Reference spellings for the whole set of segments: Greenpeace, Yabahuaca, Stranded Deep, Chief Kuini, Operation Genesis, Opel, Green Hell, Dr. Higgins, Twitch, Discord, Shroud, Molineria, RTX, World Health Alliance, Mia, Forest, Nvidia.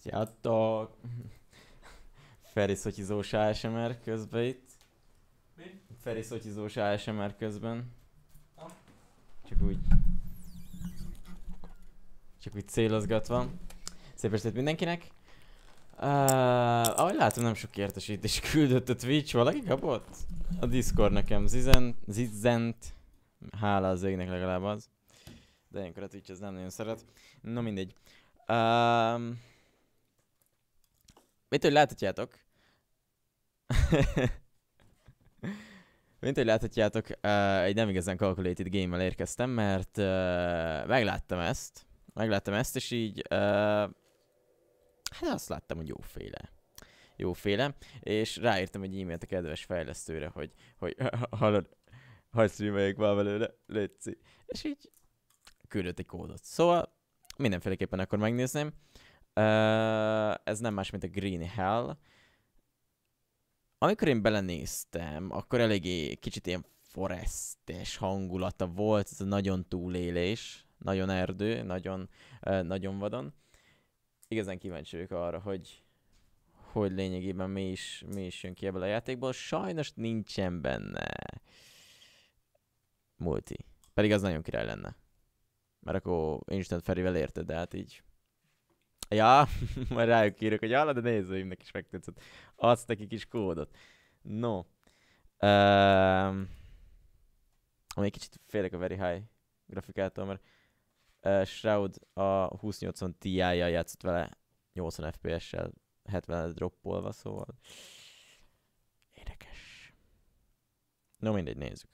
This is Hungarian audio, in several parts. Sziasztok! Feri szotyizós ASMR közben itt. Mi? Feri szotyizós ASMR közben. Ha? Csak úgy célozgatva. Szép estét mindenkinek! Ahogy látom, nem sok értesítés küldött a Twitch, valaki kapott? A Discord nekem zizzent. Hála az égnek legalább az. De ilyenkor a Twitch ez nem nagyon szeret. Na mindegy. Mint ahogy láthatjátok, egy nem igazán calculated game-mel érkeztem, mert megláttam ezt, és így hát azt láttam, hogy jóféle, és ráírtam egy e-mailt a kedves fejlesztőre, hogy hallod, hadd streameljék már belőle, létszik. És így küldött egy kódot. Szóval mindenféleképpen akkor megnézném. Ez nem más, mint a Green Hell. Amikor én belenéztem, akkor eléggé kicsit ilyen forestes hangulata volt, ez a nagyon túlélés, nagyon erdő, nagyon vadon. Igazán kíváncsi vagyok arra, hogy lényegében mi is jön ki ebből a játékból. Sajnos nincsen benne multi. Pedig az nagyon király lenne. Mert akkor Instant Ferivel érted, de hát így... Ja, majd rájuk írok, hogy hallod, de nézőimnek is megtetszett. Adsz neki kis kódot. No. Még kicsit félek a very high grafikától, mert Shroud a 2080 Ti-jel játszott vele 80 FPS-sel, 70-re droppolva, szóval... Érdekes. No, mindegy, nézzük.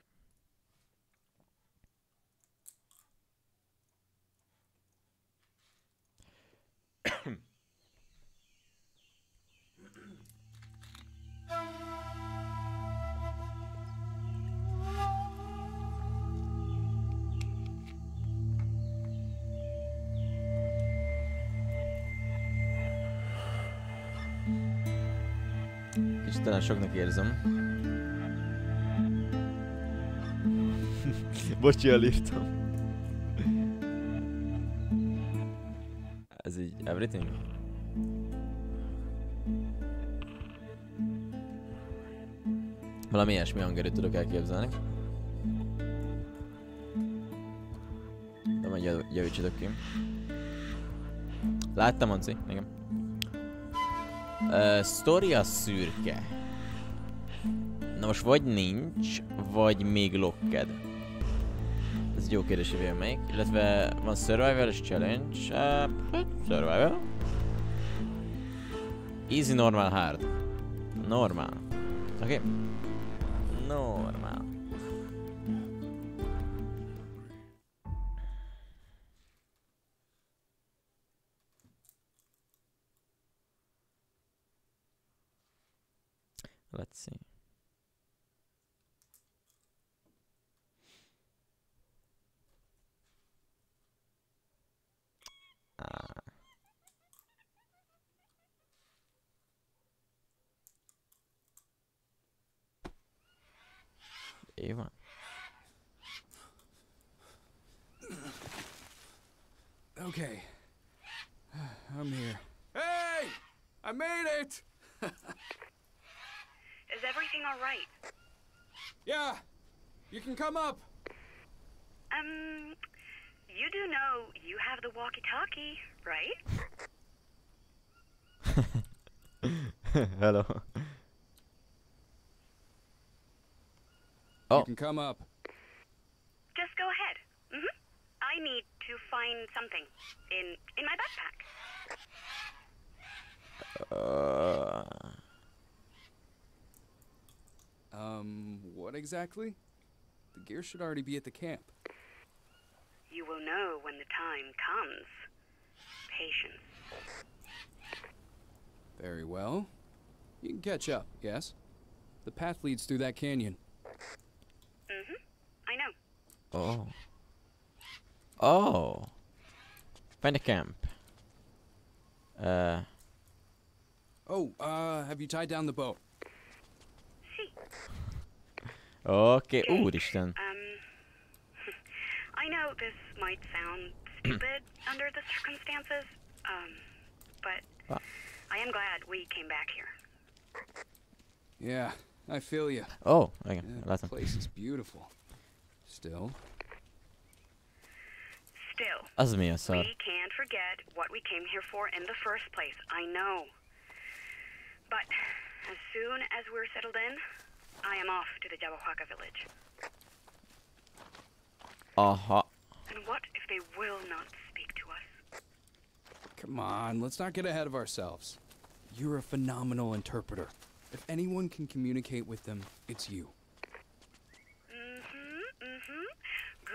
Kicsit talán soknak érzem. Bocsi, elírtam. Ez így everything? Valami ilyesmi hangerőt tudok elképzelni. De majd javítsatok ki. Láttam, Anci? Igen. Sztoria szürke. Na most vagy nincs, vagy még locked. Ez jó kérdés, hogy melyik. Illetve van survival és challenge. Survival. Easy, normal, hard. Normal. Oké. Okay. Normal. Let's see. Így van. Okay. I'm here. Hey! I made it! Is everything all right? Yeah. You can come up. You do know you have the walkie-talkie, right? Hello. Oh. You can come up. Just go ahead. Mm-hmm. I need to find something in my backpack. What exactly? The gear should already be at the camp. You will know when the time comes. Patience. Very well. You can catch up, yes? The path leads through that canyon. Oh. Oh. Find a camp. Have you tied down the bow? See. Okay. Úristen. I know this might sound stupid under the circumstances, but I am glad we came back here. Yeah, I feel you. Oh, okay. That place is beautiful. Still. As Mia said. We can't forget what we came here for in the first place. I know. But as soon as we're settled in, I am off to the Yabahuaca village. Uh-huh. And what if they will not speak to us? Come on, let's not get ahead of ourselves. You're a phenomenal interpreter. If anyone can communicate with them, it's you.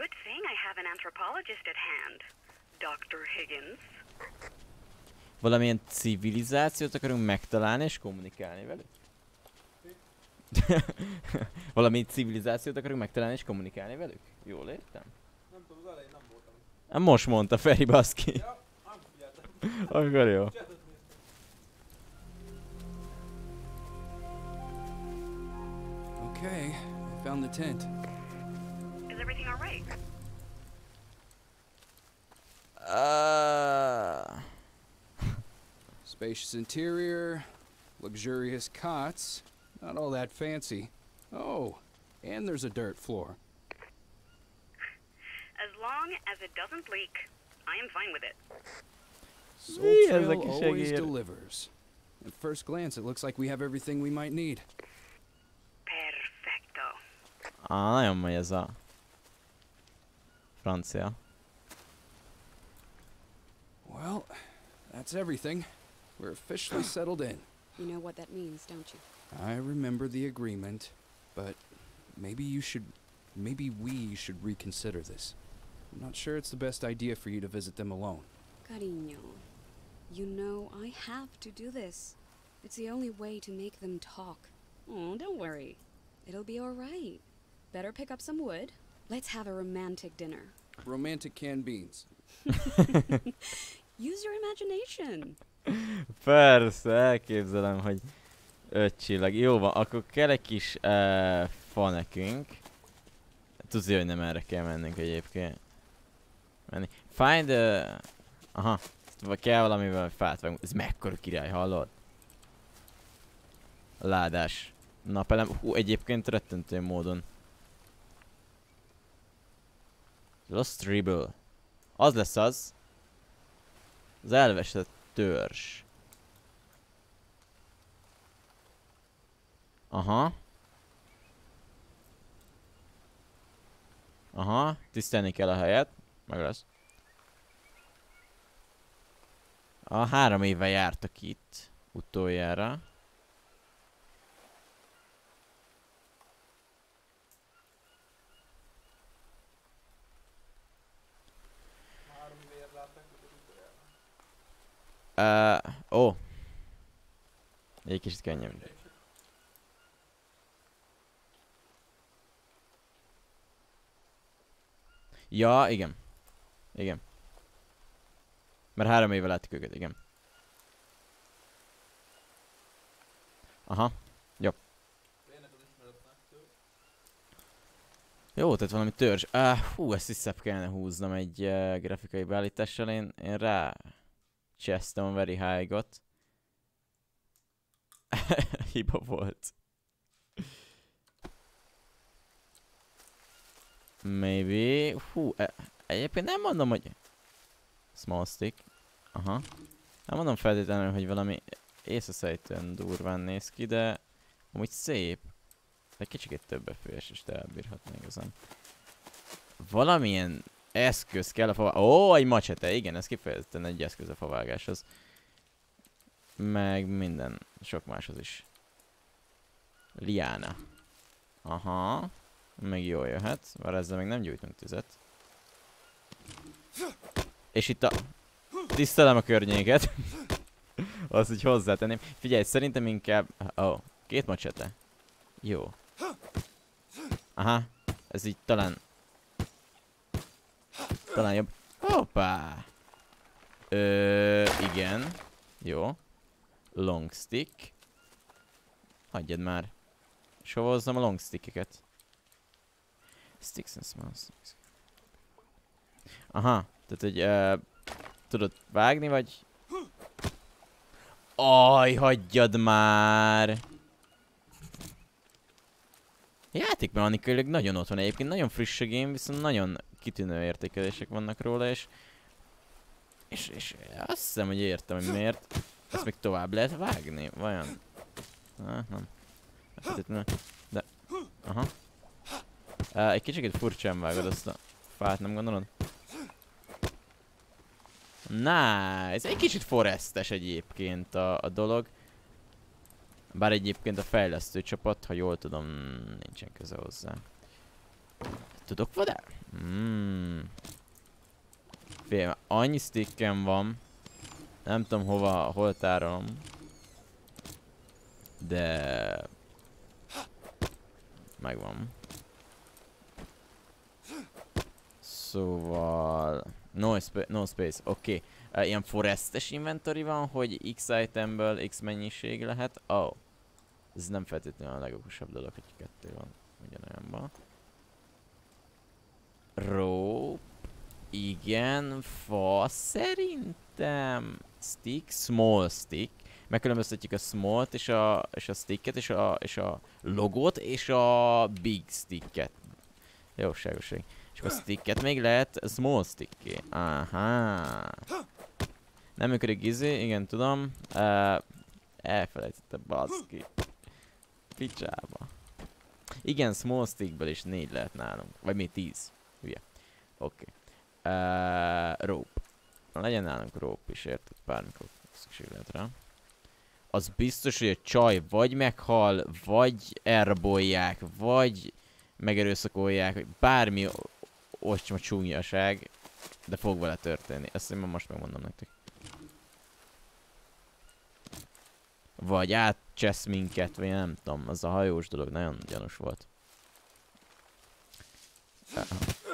Good thing I have an anthropologist at hand. Dr. Higgins. Valamilyen civilizációt akarunk megtalálni és kommunikálni velük? Valamilyen civilizációt akarunk megtalálni és kommunikálni velük? Jól értem? Nem tudom, az elején nem voltam. Hát most mondta Feri, baszki. Ja, nem figyeltem. Akkor jó. Okay, I found the tent. Is everything all right? Spacious interior, luxurious cots, not all that fancy. Oh, and there's a dirt floor. As long as it doesn't leak, I am fine with it. Soul Trail always delivers. At first glance, it looks like we have everything we might need. Perfecto. Ah, nagyon megy ez a francia. Well, that's everything. We're officially settled in. You know what that means, don't you? I remember the agreement, but maybe you should... Maybe we should reconsider this. I'm not sure it's the best idea for you to visit them alone. Cariño, you know I have to do this. It's the only way to make them talk. Oh, don't worry. It'll be all right. Better pick up some wood. Let's have a romantic dinner. Romantic canned beans. Use your imagination. Persze, elképzelem, hogy ötcsillag. Jó van, akkor kell egy kis fa nekünk. Tudja, hogy nem erre kell mennünk egyébként. Find a... Aha, kell valamivel fát vágunk. Ez mekkora király, hallod? Ládás. Napelem. Hú, egyébként rettentő módon. Lost Rebel. Az lesz az. Az elveszett törzs. Aha. Aha, tisztelni kell a helyet. Meg lesz. A 3 éve jártak itt utoljára. Ó. Egy kicsit könnyebb. Ja, igen. Igen. Mert 3 éve láttuk őket, igen. Aha. Jó. Jó, tehát valami törzs. Hú, ezt is szebb kellene húznom egy grafikai beállítással. Én rá... Csesztem a very high-got. Hiba volt. Maybe... Hú, egyébként nem mondom, hogy... Small stick. Aha. Nem mondom feltétlenül, hogy valami észaszejtően durván néz ki, de... Amúgy szép. De kicsit több FPS is elbírhatna igazán. Valamilyen eszköz kell a favágáshoz. Ó, egy macsete. Igen, ez kifejezetten egy eszköz a favágáshoz. Meg minden. Sok máshoz is. Liána. Aha. Meg jól jöhet, mert ezzel még nem gyújtunk tüzet. És itt a... Tisztelem a környéket. Azt így hozzátenném. Figyelj, szerintem inkább... Ó, oh, 2 macsete. Jó. Aha, ez így talán... Talán jobb. Hoppá! Igen. Jó. Long stick. Hagyjad már. Sovozzam a long stickeket. Sticks and small sticks. Aha, tehát hogy tudod vágni, vagy... Aj, hagyjad már! Játékmechanikailag nagyon ott van egyébként, nagyon friss a game, viszont nagyon kitűnő értékelések vannak róla, és azt hiszem, hogy értem, hogy miért. Ezt még tovább lehet vágni, vajon? Na, nem. De... Aha. Egy kicsit furcsán vágod azt a fát, nem gondolod? Nice! Egy kicsit forestes egyébként a dolog. Bár egyébként a fejlesztő csapat, ha jól tudom, nincsen köze hozzá. Tudok vadál? Félj, annyi stickem van. Nem tudom hol tárolom. De... megvan. Szóval... No space, oké. Okay. Ilyen forestes inventory van, hogy x itemből x mennyiség lehet. Oh. Ez nem feltétlenül a legokosabb dolog, hogy kettő van ugyanolyanban. Rope. Igen, fa szerintem. Stick, small stick. Megkülönböztetjük a small-t és a sticket és a logót és a big sticket. Jóságoség. És a sticket még lehet small stick-ké. Aha. Nem működik izé, igen tudom. Elfelejtettem, baszki. Picsába. Igen, small stickből is 4 lehet nálunk. Vagy még 10. Hülye. Oké. Rope. Legyen nálunk rope is, érted? Bármikor szükség lehet rá. Az biztos, hogy a csaj vagy meghal, vagy elrabolják, vagy megerőszakolják, bármi ocsma csúnyaság, de fog vele történni. Ezt én most megmondom nektek. Vagy átcsesz minket, vagy nem tudom, az a hajós dolog nagyon gyanús volt.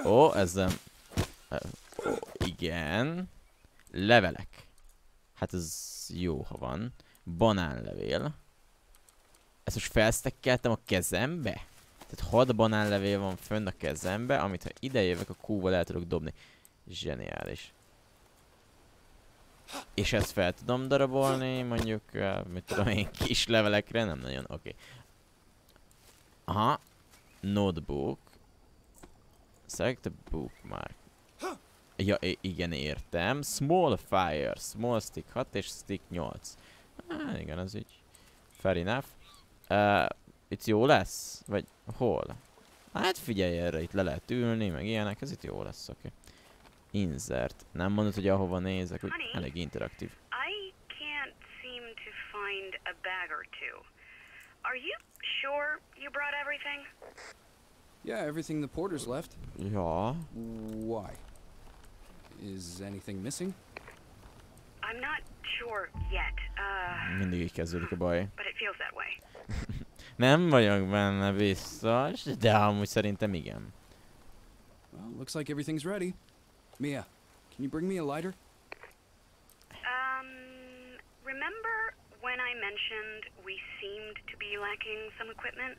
Ó, ezzel... ó, igen. Levelek. Hát ez jó, ha van. Banánlevél. Ezt most felsztekkeltem a kezembe? Tehát 6 banánlevél van fönn a kezembe, amit ha ide jövök, a Q-val el tudok dobni. Zseniális. És ezt fel tudom darabolni, mondjuk, mit tudom én, kis levelekre, nem nagyon, oké. Okay. Aha. Notebook. Select a bookmark. Ja, igen, értem. Small fire, small stick 6 és stick 8. Ah, igen, az így. Fair enough. Itt jó lesz? Vagy hol? Hát figyelj erre, itt le lehet ülni, meg ilyenek, ez itt jó lesz, oké. Okay. Insert. Nem mondod, hogy ahova nézek, hogy elég interaktív. I can't seem to find a bag or two. Are you sure you brought everything? Yeah, everything the porters left. Ja. Why? Is anything missing? I'm not sure yet. Mindig így kezdődik a baj. But it feels that way. Nem vagyok benne biztos, de amúgy szerintem igen. Well, looks like everything's ready. Mia, can you bring me a lighter? Remember when I mentioned we seemed to be lacking some equipment?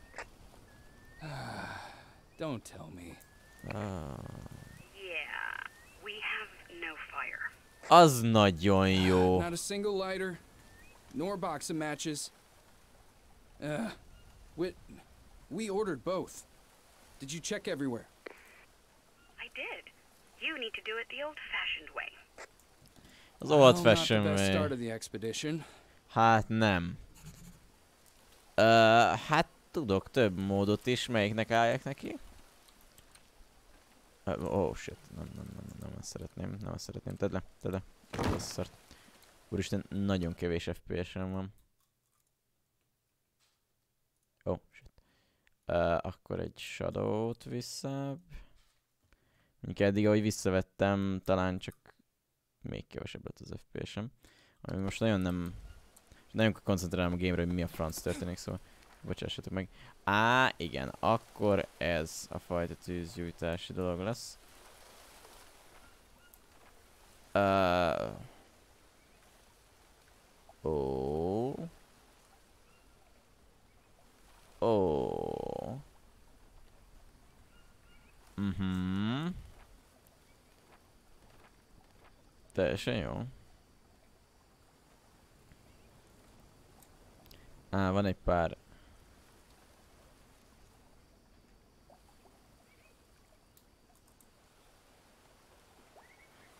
Don't tell me. Yeah, we have no fire. Az nagyon jó. Not a single lighter, nor box of matches. We ordered both. Did you check everywhere? I did. You need to do it the old-fashioned way. Az old-fashioned way. Not the best start of the expedition. Hát nem. Hát tudok több módot is, melyiknek álljak neki. Oh shit, nem azt szeretném, tedd le. Szart. Úristen, nagyon kevés FPS-em van. Oh, shit. Akkor egy Shadow-t vissza. Minket eddig, ahogy visszavettem, talán csak még kevesebb lett az FPS-em. Ami most nagyon nem... Nagyon koncentrálom a game-re, hogy mi a franc történik, szóval... Bocsássatok meg. Á, igen. Akkor ez a fajta tűzgyújtási dolog lesz. Oh. Mhm. Teljesen jó. Á, van egy pár.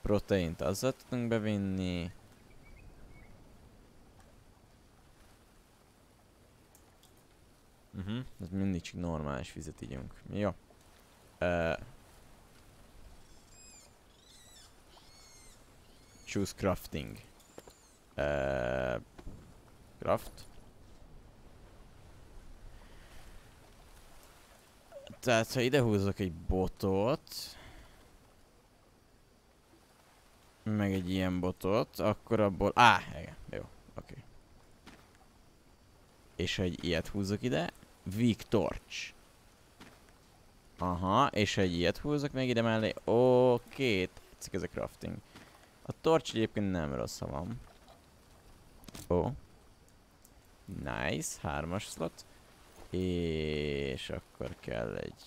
Proteint azzal tudunk bevinni. Ez mindig csak normális vizet igyunk. Jó. Choose crafting. Craft. Tehát ha ide húzok egy botot, meg egy ilyen botot, akkor abból... Á, igen, jó, oké. És ha egy ilyet húzok ide, weak torch. Aha, és ha egy ilyet húzok még ide mellé, oké, tetszik ez a crafting. A torch egyébként nem rossz, ha van. Ó. Nice, 3-as slot. És akkor kell egy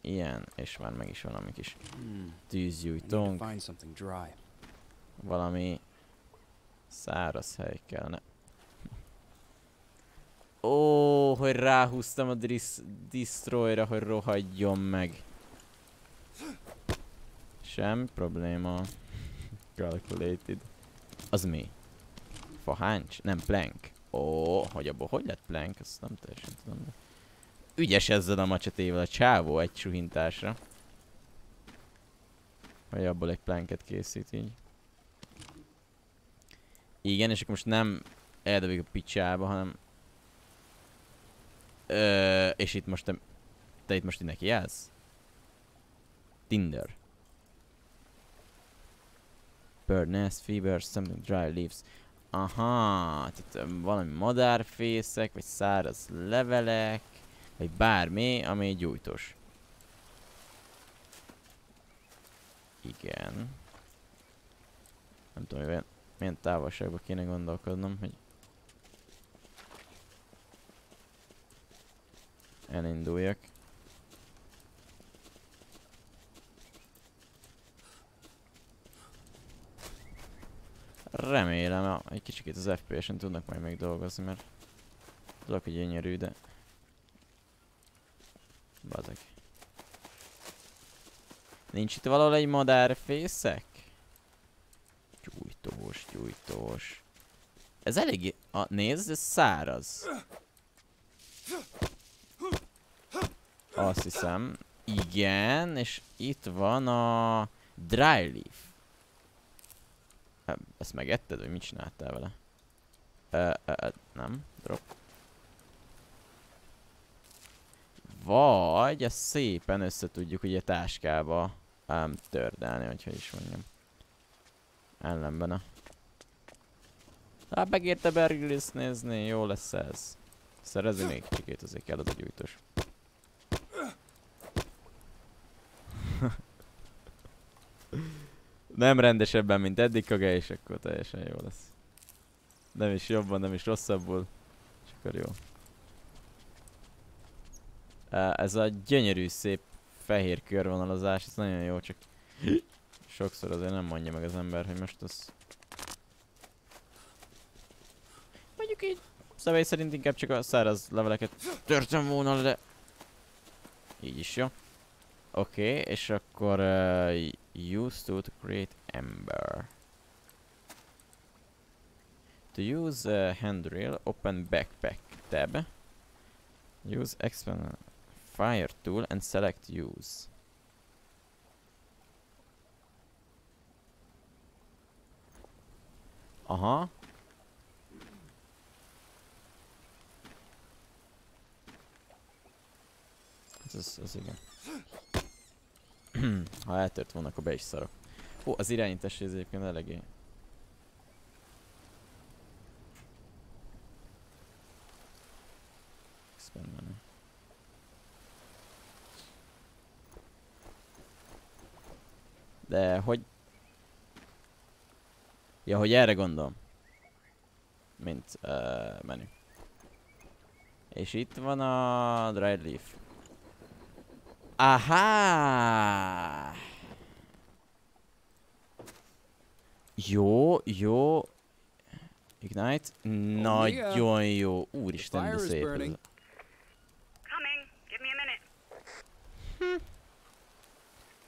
ilyen, és már meg is valami kis tűzgyújtónk. Valami száraz hely kellene. Ó, hogy ráhúztam a destroyra, hogy rohadjon meg. Semmi probléma. Calculated. Az mi? Faháncs? Nem, plank. Ó, hogy abból hogy lett plank? Azt nem teljesen tudom. De... Ügyes ezzel a macsetével a csávó egy suhintásra. Hogy abból egy planket készít így. Igen, és akkor most nem eldobjuk a picsába, hanem... és itt most te itt most neki jársz? Tinder. Bird nest, fibers, something dry leaves. Aha, tehát valami madárfészek, vagy száraz levelek, vagy bármi, ami gyújtós. Igen. Nem tudom, hogy milyen távolságban kéne gondolkodnom, hogy... elinduljak. Remélem, egy kicsit az FPS-en tudnak majd még dolgozni, mert tudok, hogy gyönyörű, de... Bazeg. Nincs itt valahol egy madárfészek? Gyújtós, gyújtós. Ez elég... nézd, ez száraz. Azt hiszem. Igen, és itt van a... dry leaf. Ezt megetted, vagy mit csináltál vele? Nem. Drop. Vagy ezt szépen össze tudjuk ugye táskába tördelni, hogyha is mondjam. Ellenben a... Hát megérte Bergilis nézni, jó lesz ez. Szerezzünk még kicsikét, azért kell az a gyújtós. Nem rendesebben, mint eddig, Kage, és akkor teljesen jó lesz. Nem is jobban, nem is rosszabbul. És akkor jó. Ez a gyönyörű, szép fehér körvonalazás, ez nagyon jó, csak sokszor azért nem mondja meg az ember, hogy most az... Mondjuk így személy szerint inkább csak a száraz leveleket törtem volna, de... Így is jó. Oké, és akkor... Use tool to create ember. To use a handrail, open backpack tab. Use expand fire tool and select use. Aha. Ez igen. Ha eltört volna, akkor be is szarok. Hú, az irányítás ez egyébként elegé. De hogy... Ja, hogy erre gondolom. Mint menü. És itt van a dry leaf. Aha! Jó, jó. Ignite. Nagyon jó. Úristen, de szép ez.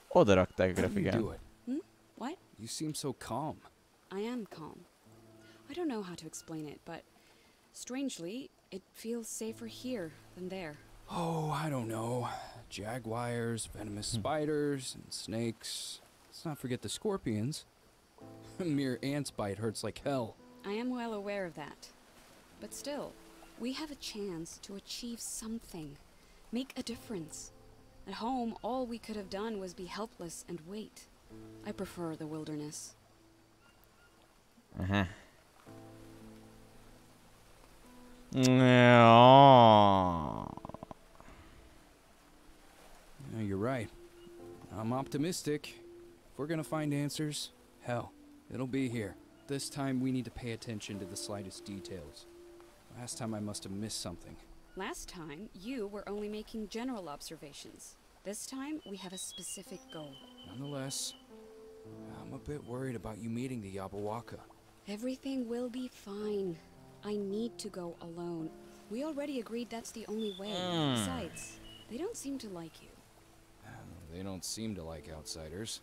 Oda rakták a grafikán. What? You seem so calm. I am calm. I don't know how to explain it, but strangely, it feels safer here than there. Oh, I don't know. Jaguars, venomous spiders, and snakes. Let's not forget the scorpions. A mere ant's bite hurts like hell. I am well aware of that. But still, we have a chance to achieve something. Make a difference. At home, all we could have done was be helpless and wait. I prefer the wilderness. Uh-huh. Yeah. You're right. I'm optimistic. If we're gonna find answers, hell, it'll be here. This time we need to pay attention to the slightest details. Last time I must have missed something. Last time, you were only making general observations. This time, we have a specific goal. Nonetheless, I'm a bit worried about you meeting the Yabahuaca. Everything will be fine. I need to go alone. We already agreed that's the only way. Besides, they don't seem to like you. They don't seem to like outsiders.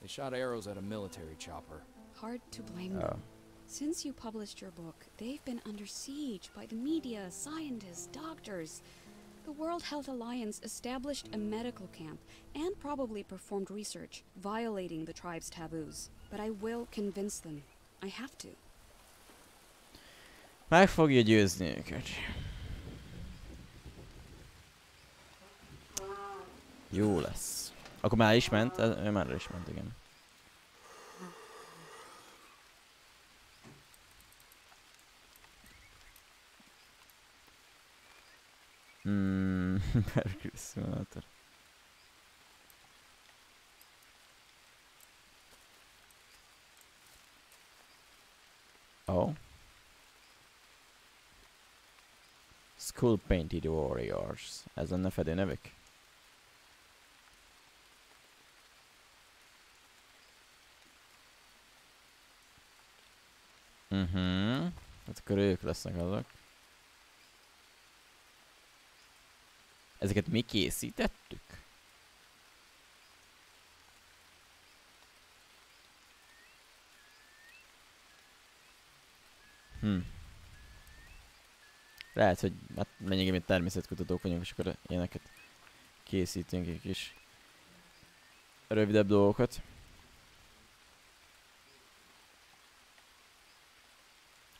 They shot arrows at a military chopper. Hard to blame them. Since you published your book, they've been under siege by the media, scientists, doctors. The World Health Alliance established a medical camp and probably performed research, violating the tribe's taboos. But I will convince them. I have to. Meg fogja győzni őket. Jó lesz. Akkor már is ment? Ő már is ment, igen. Perküsszionátor. Oh. School Painted Warriors. Ez lenne fedő nevük. Hát akkor ők lesznek azok. Ezeket mi készítettük? Lehet, hogy hát menjünk, mint természetkutatók vagyunk, és akkor ilyeneket készítünk, egy kis rövidebb dolgokat.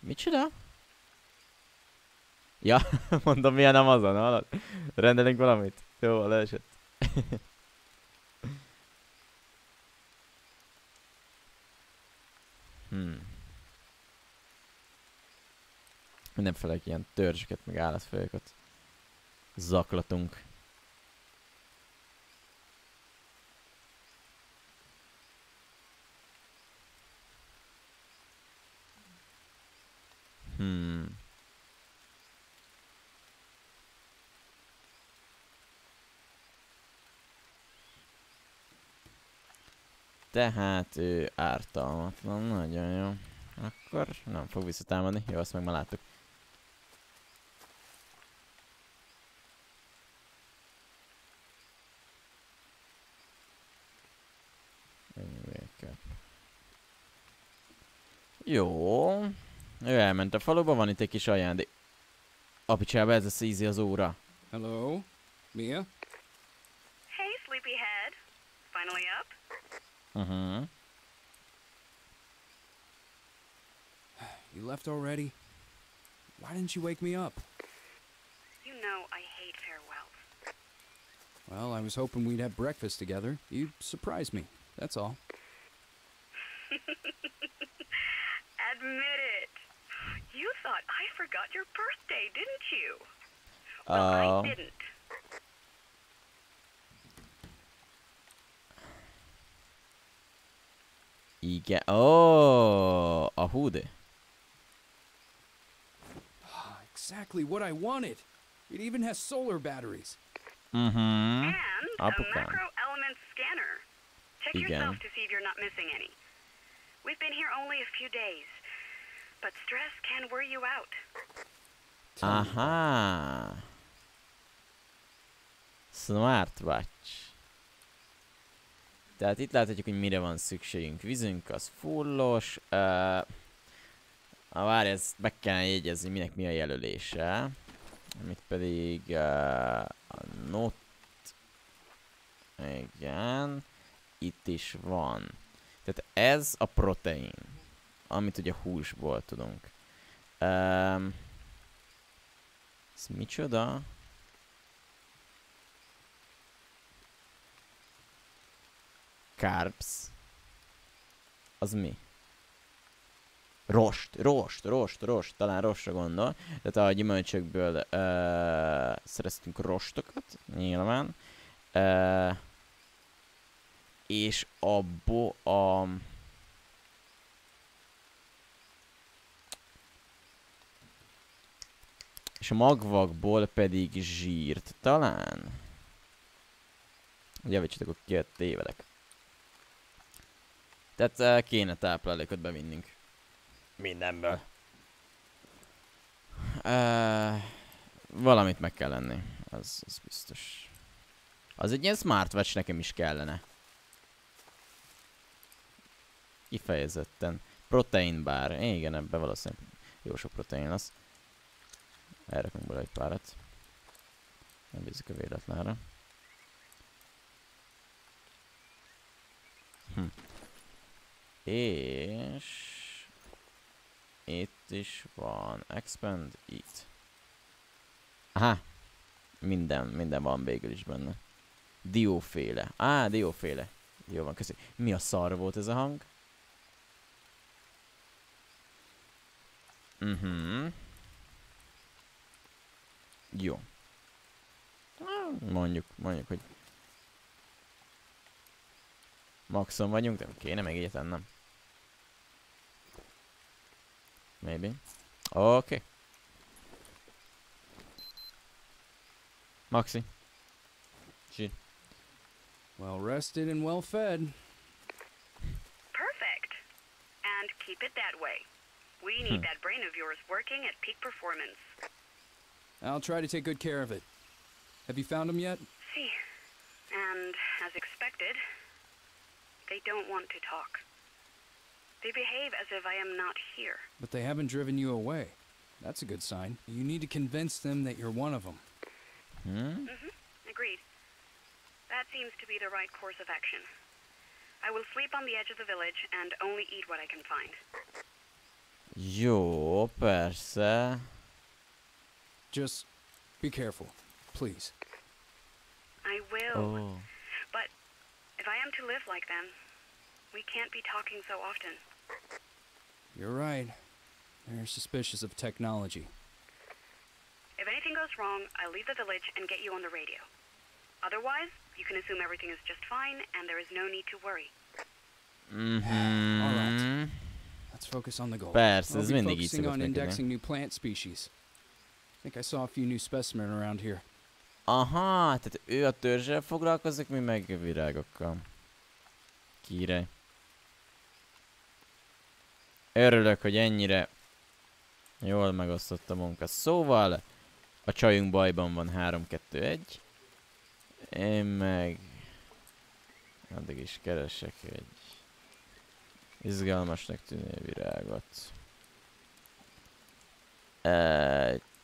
Mit csinál? Ja, mondom, milyen Amazon, hallod? Rendelünk valamit? Jó, leesett. Mindenféle ilyen törzseket, meg állatfajokat zaklatunk. Tehát ő ártalmatlan, nagyon jó. Akkor nem fog visszatámadni. Jó, azt meg már láttuk. Jó. Ő elment a faluba, van itt egy kis ajándék. Apicsába, ez a szízi az óra. Hello, Mia? Hey, sleepyhead. Finally up? You left already? Why didn't you wake me up? You know I hate farewells. Well, I was hoping we'd have breakfast together. You surprised me, that's all. Admit it. You thought I forgot your birthday, didn't you? Well, I didn't. Igen. Oh, a hoodie. Exactly what I wanted. It even has solar batteries. And a macro element scanner. Check yourself to see if you're not missing any. We've been here only a few days, but stress can wear you out. Aha. Smartwatch. Tehát itt láthatjuk, hogy mire van szükségünk. Vízünk az fullos. Várj, ezt meg kell jegyezni, minek mi a jelölése. Amit pedig a not. Igen. Itt is van. Tehát ez a protein, amit ugye húsból tudunk. Ez micsoda? Carbs. Az mi? Rost. Talán rostra gondol. Tehát a gyümölcsökből szereztünk rostokat, nyilván. És abból a... És a magvakból pedig zsírt, talán? Javítsatok, akkor ki a tévedek. Tehát kéne táplálékot bevinnünk. Mindenből. Valamit meg kell lenni. Az biztos. Az egy ilyen smartwatch nekem is kellene. Kifejezetten. Proteinbár. Igen, ebben valószínűleg jó sok protein lesz. Elrakunk bele egy párat. Nem bízik a véletlenre. És... itt is van. Expand it. Aha. Minden van végül is benne. Dióféle. Dióféle. Jó van, köszi. Mi a szar volt ez a hang? Jó. Mondjuk, hogy... maxon vagyunk, de kéne még egyet ennem. Maybe. Oké. Maxi. She. Well rested and well fed. Perfect. And keep it that way. We need that brain of yours working at peak performance. I'll try to take good care of it. Have you found them yet? See. And as expected, they don't want to talk. They behave as if I am not here. But they haven't driven you away. That's a good sign. You need to convince them that you're one of them. Agreed. That seems to be the right course of action. I will sleep on the edge of the village and only eat what I can find. Jó, persze. Just be careful, please. I will. Oh. But if I am to live like them, we can't be talking so often. You're right. They're suspicious of technology. If anything goes wrong, I'll leave the village and get you on the radio. Otherwise, you can assume everything is just fine and there is no need to worry. All right. Let's focus on the goal. I'll be focusing on indexing new plant species. I think I saw a few new specimens around here. Aha, tehát ő a törzsel foglalkozik, mi meg a virágokkal. Király. Örülök, hogy ennyire jól megosztott a munka. Szóval a csajunk bajban van, 3-2-1. Én meg addig is keresek egy izgalmasnak tűnő virágot.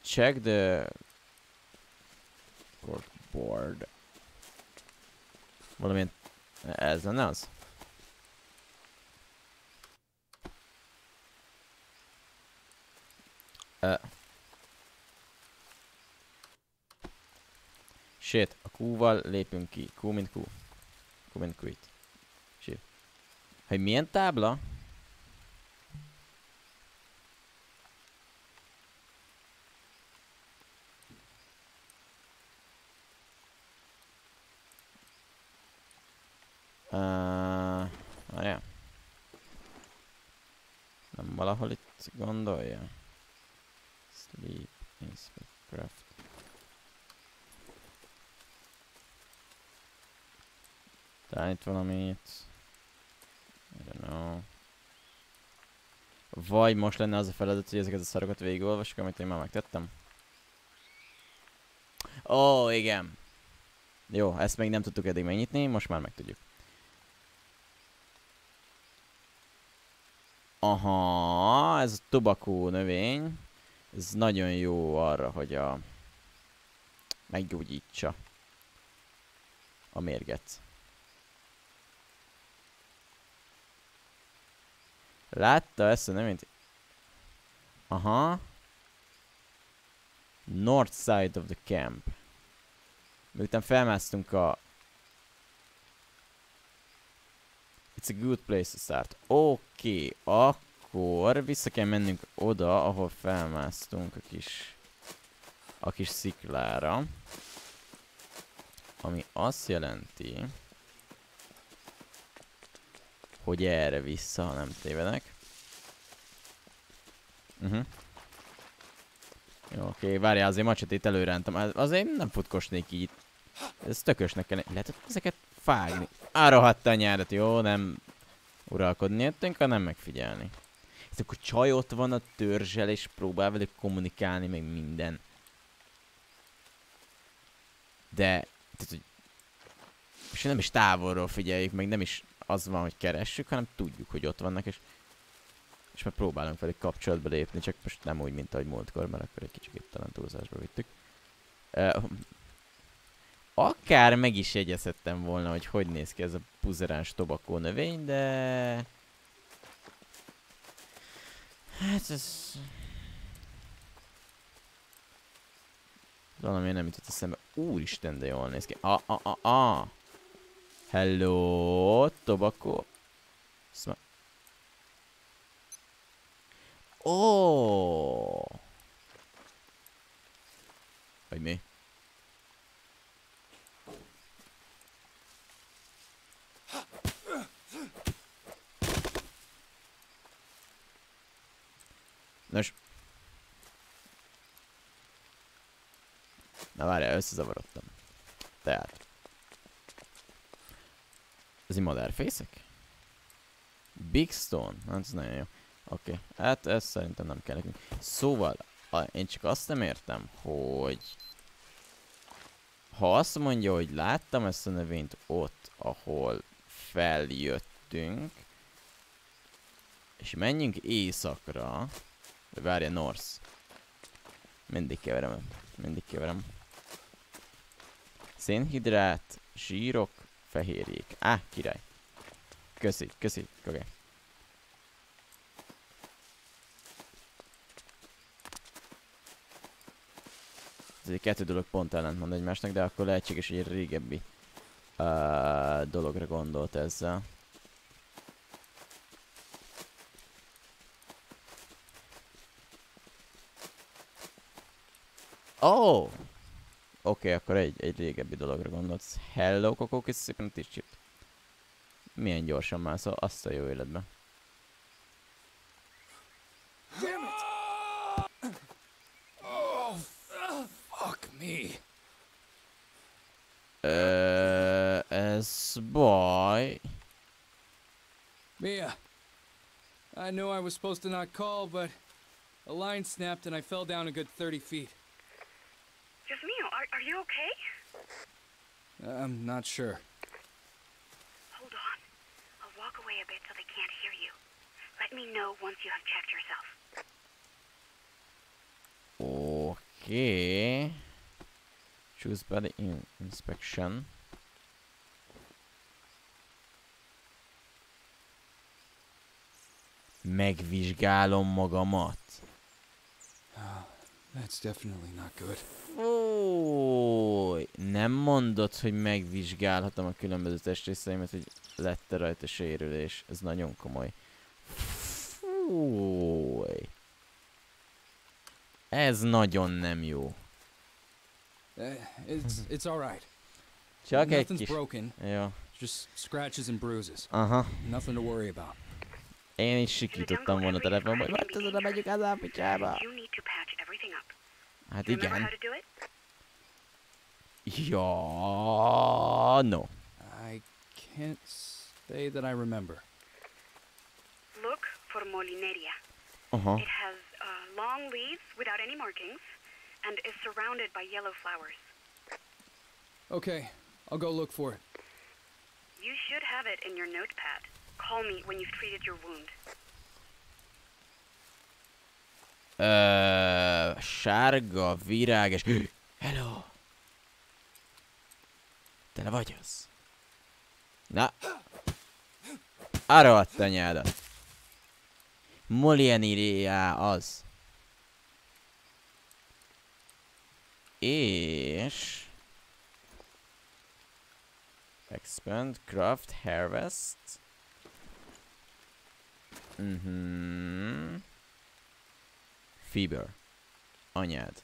Check the board. Valamint ez lenne az? Shit, a Q-val lépünk ki. Q mint Q. Q mint Q itt. Shit. Hogy milyen tábla? Nem valahol itt gondolja. Sleep, inspect, craft. Talán itt valamit. I don't know. Vagy most lenne az a feladat, hogy ezeket a szarokat végigolvassuk, amit én már megtettem. Ó, igen. Jó, ezt még nem tudtuk eddig megnyitni, most már megtudjuk. Aha, ez a tobakó növény. Ez nagyon jó arra, hogy a... meggyógyítsa a mérget. Látta ezt a növényt? Aha. North side of the camp. Miután felmásztunk a... It's a good place to start. Oké, akkor vissza kell mennünk oda, ahol felmásztunk a kis sziklára. Ami azt jelenti, hogy erre vissza, ha nem tévedek. Oké, várjál, azért macset itt előrántam. Azért nem futkosnék így. Ez tökösnek kell. Lehet, hogy ezeket fágni. Árahatta a nyárat, jó, nem uralkodni értünk, hanem megfigyelni. Ez akkor csaj ott van a törzsel, és próbál velük kommunikálni, meg minden. De... és nem is távolról figyeljük, meg nem is az van, hogy keressük, hanem tudjuk, hogy ott vannak, és már próbálunk velük kapcsolatba lépni, csak most nem úgy, mint ahogy múltkor, mert akkor egy kicsit talán túlzásba vittük. Akár meg is jegyezhettem volna, hogy hogy néz ki ez a buzeráns tobakó növény, de... hát ez... valami nem jutott eszembe. Úristen, de jól néz ki. Hello, tobakó. Vagy mi? Nos. Na várjál, összezavarodtam. Tehát. Ez egy madárfészek? Big Stone? Hát ez nagyon jó. Oké, hát ez szerintem nem kell nekünk. Szóval, én csak azt nem értem, hogy... ha azt mondja, hogy láttam ezt a növényt ott, ahol feljöttünk, és menjünk északra... vagy várjál, north. Mindig keverem. Szénhidrát, zsírok, fehérjék. Á, király. Köszi, oké. Ez kettő dolog pont ellentmond egymásnak, de akkor lehetséges, hogy egy régebbi dologra gondolt ezzel. Oké, akkor egy régebbi dologra gondolsz. Hello, Coco, és szépen tisztít. Milyen gyorsan mászol, azt a jó életbe. Ez baj. Mia, I know I was supposed to not call, but a line snapped and I fell down a good 30 feet. Just Mia, are you okay? I'm not sure. Hold on. I'll walk away a bit so they can't hear you. Let me know once you have checked yourself. Okay. Choose body inspection. Megvizsgálom magamat. That's definitely not good. Nem mondod, hogy megvizsgálhatom a különböző testrészeimet, hogy lett-e rajta sérülés. Ez nagyon komoly. Fúj. Ez nagyon nem jó. It's all right. Csak egy kis... jó. Just scratches and bruises. Aha. Nothing to worry about. Én is sikítottam volna a telefonba, hogy majd tudod, megyünk az ápicsába. Hát igen. Ja, no. I can't say that I remember. Look for Molineria. It has long leaves without any markings and is surrounded by yellow flowers. Okay, I'll go look for it. You should have it in your notepad. Call me when you've treated your wound. Sárga virág és... Hello! Te ne vagy az? Na! Arra adta anyádat! Molineria az! És... Expand, craft, harvest. Fiber. Anyád.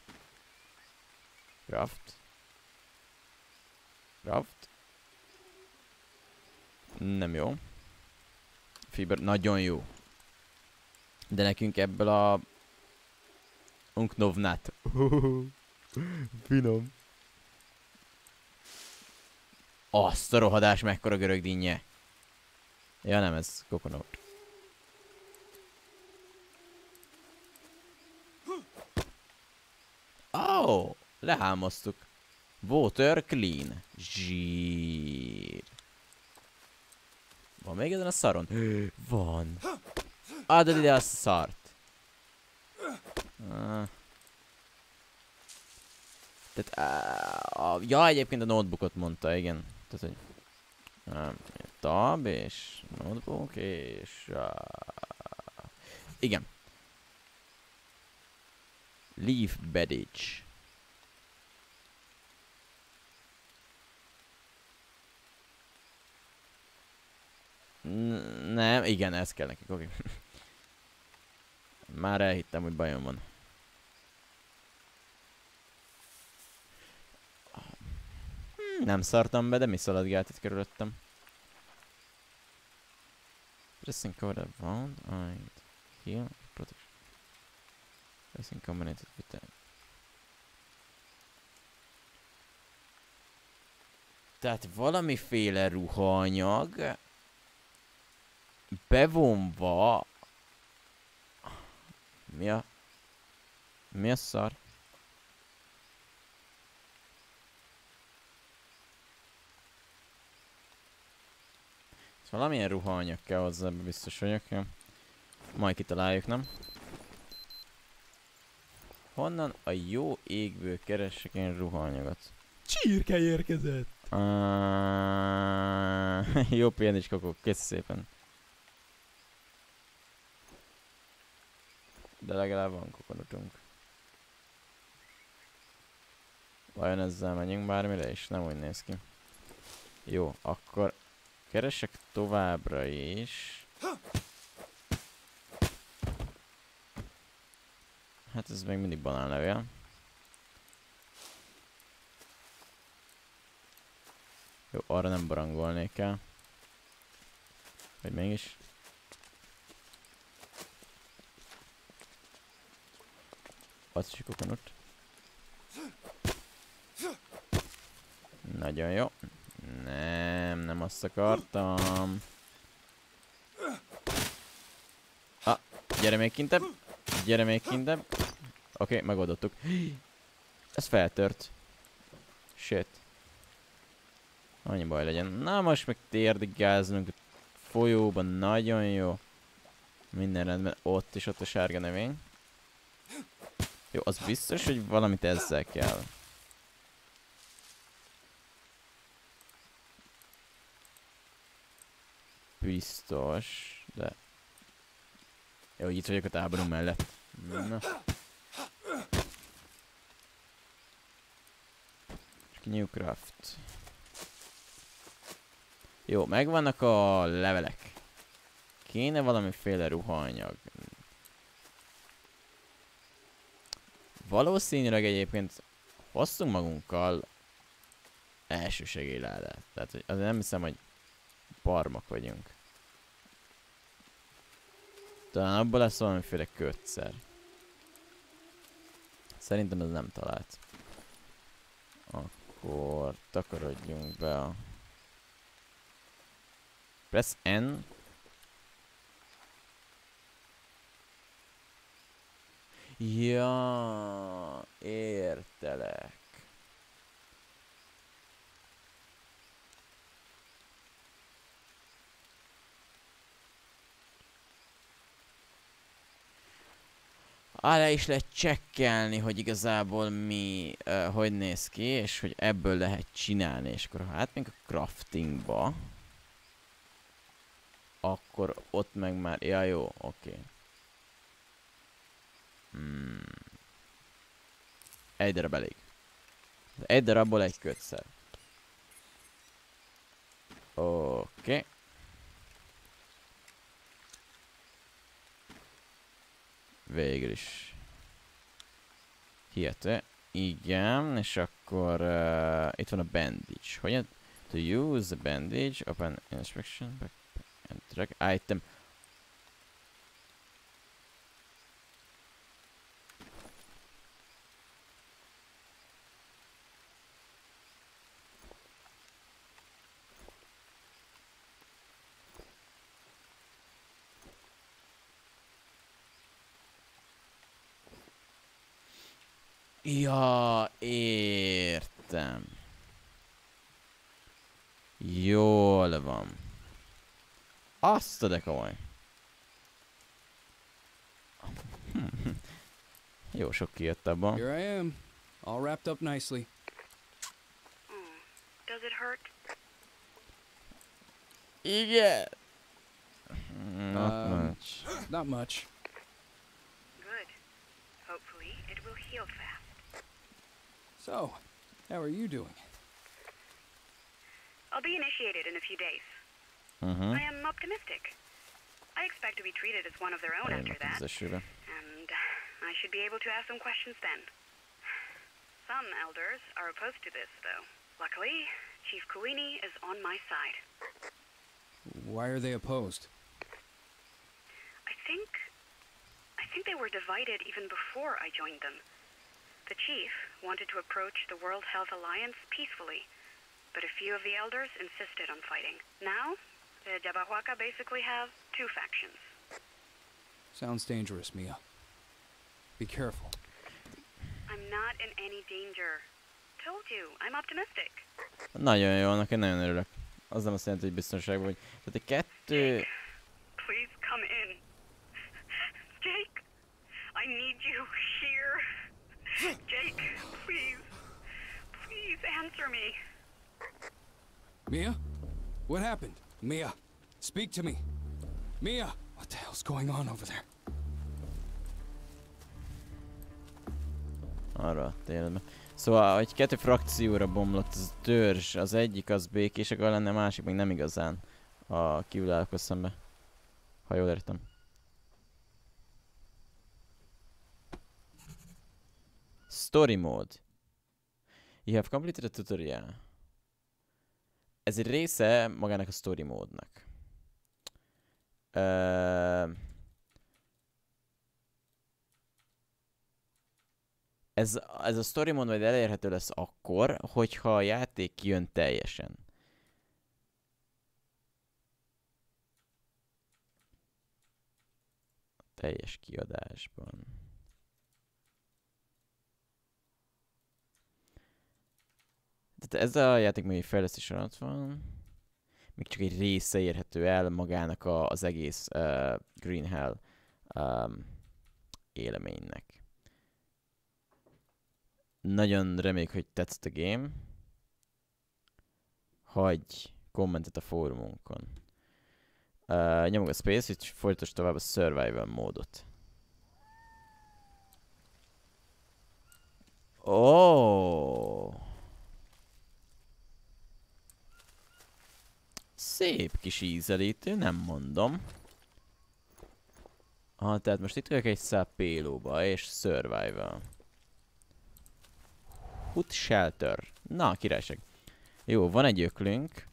Craft. Craft. Nem jó. Fiber nagyon jó. De nekünk ebből a... Unknovnát. Finom. Azt a rohadás, mekkora görögdinnye. Ja nem, ez kokonót. Oh, lehámoztuk. Water clean. Zsír. Van még ezen a szaron? Van. Add ide a szart. Tehát, ja, egyébként a notebookot mondta, igen. Tehát, hogy tab és notebook és... igen. Leaf beddage. Nem, igen, ez kell nekik, oké. Már elhittem, hogy bajom van. Nem szartam be, de mi szaladgált itt körülöttem. Pressing cover the wound, and heal, protection. Pressing combinated with that. Tehát valamiféle ruhaanyag bevonva... Mi a szar? Valamilyen ruhaanyag kell hozzá, biztos vagyok, jó? Majd kitaláljuk, nem? Honnan a jó égből keressek én ruhaanyagot? Csirke érkezett! Jó pihenés, Kokó, köszi szépen! De legalább van kokonutunk. Vajon ezzel menjünk bármire is? Nem úgy néz ki. Jó, akkor... Keresek továbbra is. Hát ez még mindig banánlevél. Jó, arra nem barangolnék el. Vagy mégis. Azt is kokonut. Nagyon jó. Nem, nem azt akartam. Gyere még kintebb. Gyere még kintebb. Oké, megoldottuk. Ez feltört. Shit. Annyi baj legyen. Na most meg térdigáznunk a folyóban. Nagyon jó. Minden rendben. Ott is ott a sárga növény. Jó, az biztos, hogy valamit ezzel kell. Biztos, de... Jó, itt vagyok a táborom mellett. Na. New craft. Jó, megvannak a levelek. Kéne valamiféle ruhaanyag. Valószínűleg egyébként hoztunk magunkkal elsősegélyládát. Tehát azért nem hiszem, hogy barmak vagyunk. Talán abban lesz valamiféle kötszer. Szerintem ez nem talált. Akkor takarodjunk be a... Press N. Ja, értelek. Alá is lehet csekkelni, hogy igazából mi, hogy néz ki, és hogy ebből lehet csinálni. És akkor ha átmink a craftingba, akkor ott meg már... Ja, jó, oké. Egy darab elég. Egy darabból egy kötszer. Oké. Végül is. Hihető. Igen, és akkor itt van a bandage. Hogyan? To use the bandage, open inspection, backpack and track item. Ja, értem. Jól van. Azt de komoly. Jó sok kijött abban. Here I am, all wrapped up nicely. Does it hurt? Igen. Not much. Not much. Good. Hopefully it will heal fast. So, how are you doing? I'll be initiated in a few days. I am optimistic. I expect to be treated as one of their own after that. And I should be able to ask some questions then. Some elders are opposed to this, though. Luckily, Chief Kuini is on my side. Why are they opposed? I think they were divided even before I joined them. The chief wanted to approach the World Health Alliance peacefully, but a few of the elders insisted on fighting. Now, the Yabahuaca basically have two factions. Sounds dangerous, Mia. Be careful. I'm not in any danger. Told you, I'm optimistic. Nagyon jó, annak én nagyon örülök. Az nem azt jelenti, hogy biztonságban vagy. Tehát a kettő... Jake, please come in. Jake, I need you here. Jake, please answer me. Mia? What happened? Mia, speak to me. Mia, what the hell's going on over there? Arra tényleg. Szóval, hogy kettő frakcióra bomlott az törzs, az egyik az békés, akkor lenne a másik még nem igazán. A kiülálok szembe. Ha jól értem. Story mode. You have completed a tutorial. Ez egy része magának a story módnak. Ez a story mode majd elérhető lesz akkor, hogyha a játék kijön teljesen. A teljes kiadásban. Tehát ez a játék még fejlesztés alatt van. Még csak egy része érhető el magának az egész Green Hell éleménynek. Nagyon reméljük, hogy tetszett a game. Hagyj kommentet a fórumunkon. Nyomog a space, és folytasd tovább a survival módot. Oh. Szép kis ízelítő, nem mondom. Ah, tehát most itt vagyok egy szál pélóba, és survival. Hut shelter. Na, királyság. Jó, van egy öklünk.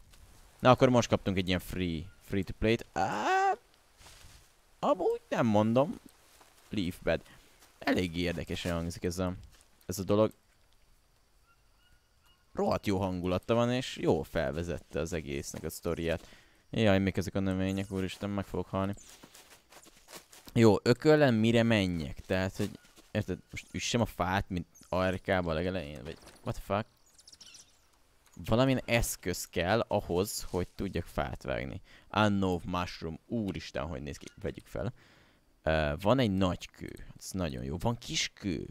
Na, akkor most kaptunk egy ilyen free to play-t. Amúgy nem mondom. Leaf bed. Eléggé érdekesen hangzik ez a dolog. Rohadt jó hangulata van, és jó felvezette az egésznek a sztoriát. Jaj, még ezek a növények, úristen, meg fogok halni. Jó, ököllen mire menjek? Tehát, hogy Érted? Most üssem a fát, mint ARK-ba legelején, vagy... What the fuck? Valamilyen eszköz kell ahhoz, hogy tudjak fát vágni. Unknown mushroom. Úristen, hogy néz ki. Vegyük fel. Van egy nagy kő. Ez nagyon jó. Van kis kő.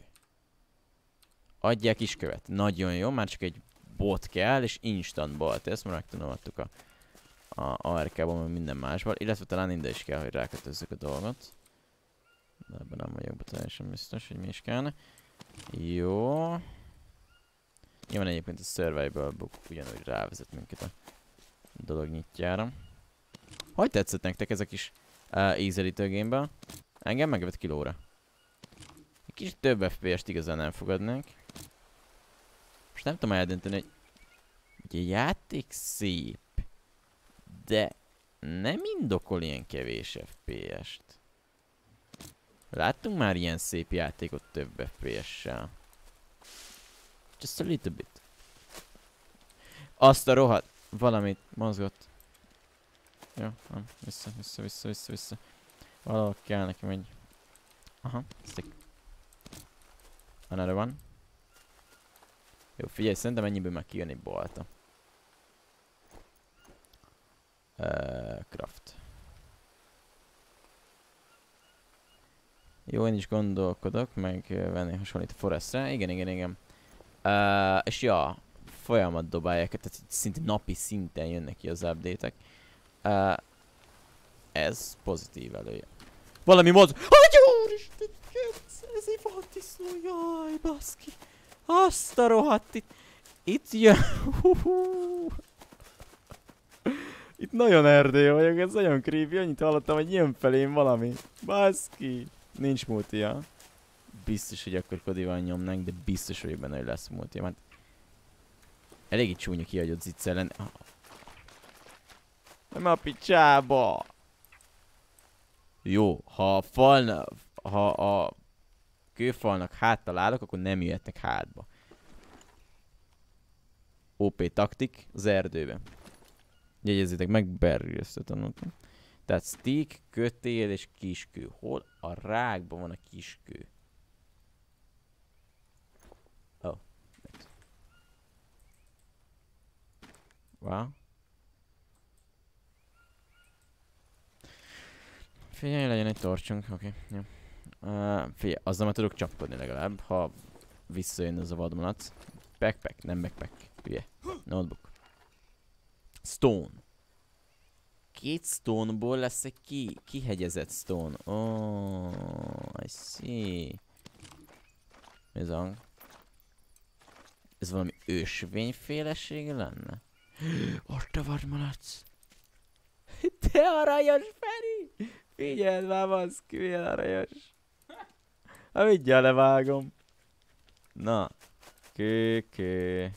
Adjál kis követ. Nagyon jó. Már csak egy bot kell, és instant balt. Ezt már megtanultuk a ARK-ban, vagy minden másban. Illetve talán ide is kell, hogy rákötözzük a dolgot. De ebben nem vagyok be teljesen biztos, hogy mi is kellene. Jó. Nyilván egyébként a survival book ugyanúgy rávezet minket a dolog nyitjára. Hogy tetszett nektek ez a kis ízelítő gamebe? Engem megvet kilóra. Egy kicsit több FPS-t igazán nem fogadnánk. Most nem tudom eldönteni, hogy... Ugye játék szép, de nem indokol ilyen kevés FPS-t. Láttunk már ilyen szép játékot több FPS-sel. Just a little bit. Azt a rohadt! Valamit mozgott. Jó, nem. Vissza. Valahol kell nekem egy... Aha, stick. Another one. Jó, figyelj, szerintem ennyiből már kijön egy balta. Craft. Jó, én is gondolkodok, meg venni hasonlít a Forestre. Igen. És ja, folyamat dobálják, tehát szinte napi szinten jönnek ki az update-ek. Ez pozitív elője. Valami mozog... Hagyj úristen! Ez egy vadisznó, jaj baszki! Azt a rohadt itt! Itt jön... Itt nagyon erdély vagyok, ez nagyon creepy, annyit hallottam, hogy jön felém valami. Baszki! Nincs múltja. Biztos, hogy akkor kodival nyomnánk, de biztos vagyok benne, hogy lesz múltja. Hát elég csúnya kihagyott zicc ellen. Nem a picsába! Jó, ha a falnak, ha a kőfalnak háttal állok, akkor nem jöhetnek hátba. OP taktik az erdőben. Jegyezzétek meg, berrőztet tanultam. Tehát stick, kötél és kiskő. Hol a rákban van a kiskő? Oh. Wow. Figyelj, legyen egy torcsunk. Oké. Okay. Yeah. Figyelj, azzal már tudok csapkodni legalább, ha visszajön az a vadmalac. Backpack, nem backpack. Hülye. Notebook. Stone. 2 stone-ból lesz egy kihegyezett stone. Oh, I see. Mi az hang? Ez valami ősvényféleség lenne? Ott a vadmalac! Te aranyos, Feri! Figyeld már, baszki, milyen aranyos! Ha mindjárt levágom. Na. Kőkő.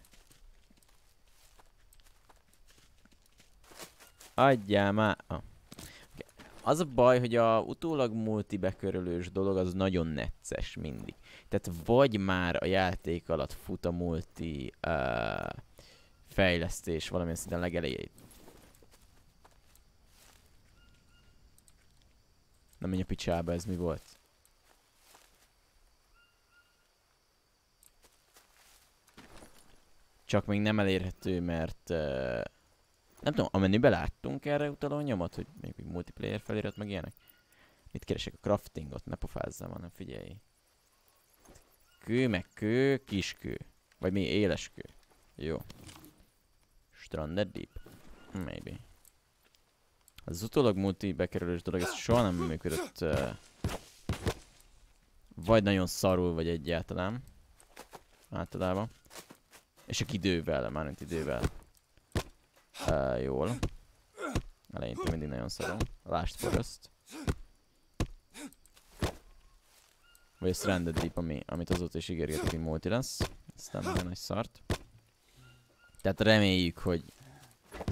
Adjál már! Ah. Okay. Az a baj, hogy a utólag multibekörülős dolog az nagyon necces mindig. Tehát vagy már a játék alatt fut a multi fejlesztés valamilyen szinten legelejét. Nem menj a picsába, ez mi volt? Csak még nem elérhető, mert... nem tudom, a menübe láttunk erre utaló nyomot, hogy mondjuk multiplayer felirat meg ilyenek. Mit keresek? A craftingot, ne pofázzam, hanem figyelj. Kő, meg kő, kiskő. Vagy mi? Éles kő. Jó. Stranded Deep. Maybe. Az utólag multi bekerülős dolog, ez soha nem működött. Vagy nagyon szarul, vagy egyáltalán. Általában. És csak idővel, mármint idővel. Jól. Eleinte mindig nagyon szarul. Lásd Forest. Vagy a Stranded Deep, amit azóta is ígérgetik, hogy multi lesz. Ez nem olyan nagy szart. Tehát reméljük, hogy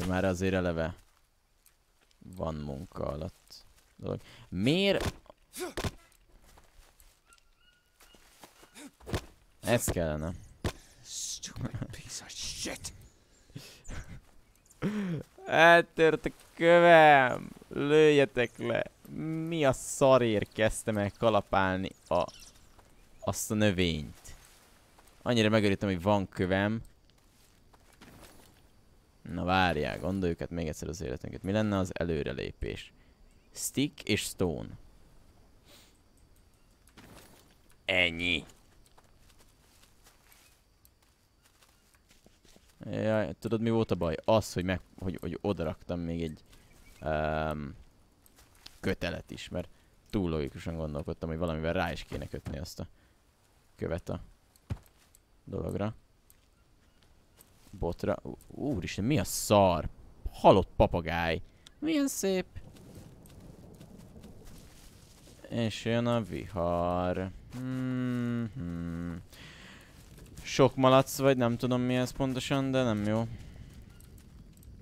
már azért eleve van munka alatt dolog. Miért? Ez kellene. Eltört a kövem! Lőjetek le! Mi a szarért kezdtem el kalapálni a azt a növényt. Annyira megörültem, hogy van kövem. Na várjál, gondoljuk hát még egyszer az életünket. Mi lenne az előrelépés? Stick és stone. Ennyi. Jaj, tudod mi volt a baj? Az, hogy, hogy odaraktam még egy kötelet is, mert túl logikusan gondolkodtam, hogy valamivel rá is kéne kötni azt a követ a dologra. Botra. Úristen, mi a szar? Halott papagáj. Milyen szép. És jön a vihar. Sok malac vagy, nem tudom mi ez pontosan, de nem jó.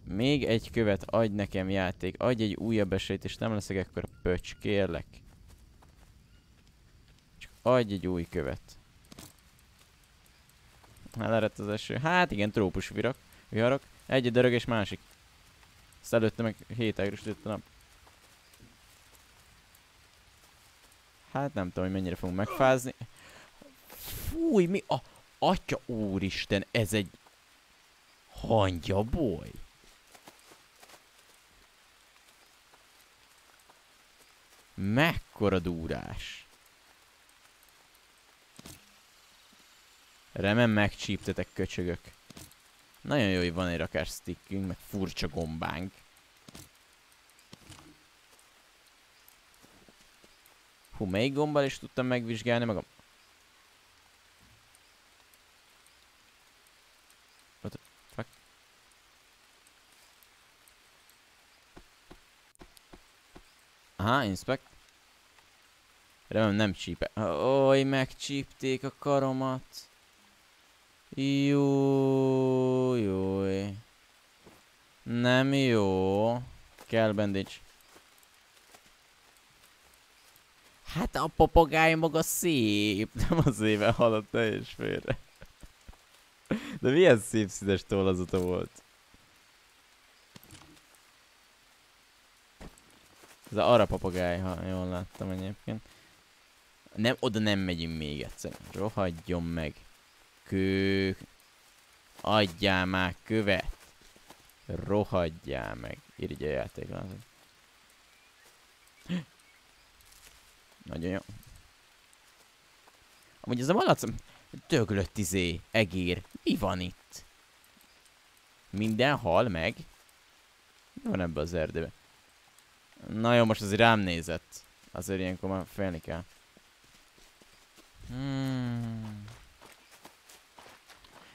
Még egy követ, adj nekem játék, adj egy újabb esélyt, és nem leszek ekkor a pöcs, kérlek. Csak adj egy új követ. Elerett az eső. Hát igen, trópus viharok. Egy dörög és másik. Ezt előtte meg 7 erősödött a nap. Hát nem tudom, hogy mennyire fogunk megfázni. Fúj, mi a... Atya úristen, ez egy... hangyaboly. Mekkora durás. Remem megcsíptetek, köcsögök. Nagyon jó, hogy van egy rakás stickünk, meg furcsa gombánk. Hú, melyik gombbal is tudtam megvizsgálni magam? What the fuck? Aha, inspect. Remélem nem csípe. Oj, megcsípték a karomat. Jó, jó. Nem jó. Kell bandage. Hát a papagáj maga szép. Nem az éve halott teljes félre. De milyen szép színes tollazata volt. Ez a arra papagáj, ha jól láttam egyébként. Nem, oda nem megyünk még egyszer. Rohadjon meg. Kők. Adjál már követ. Rohadjál meg. Írj a játékra. Nagyon jó. Amúgy ez a malac... Döglött izé, egér. Mi van itt? Minden hal meg? Mi van ebbe az erdőbe? Na jó, most azért rám nézett. Azért ilyenkor már félni kell.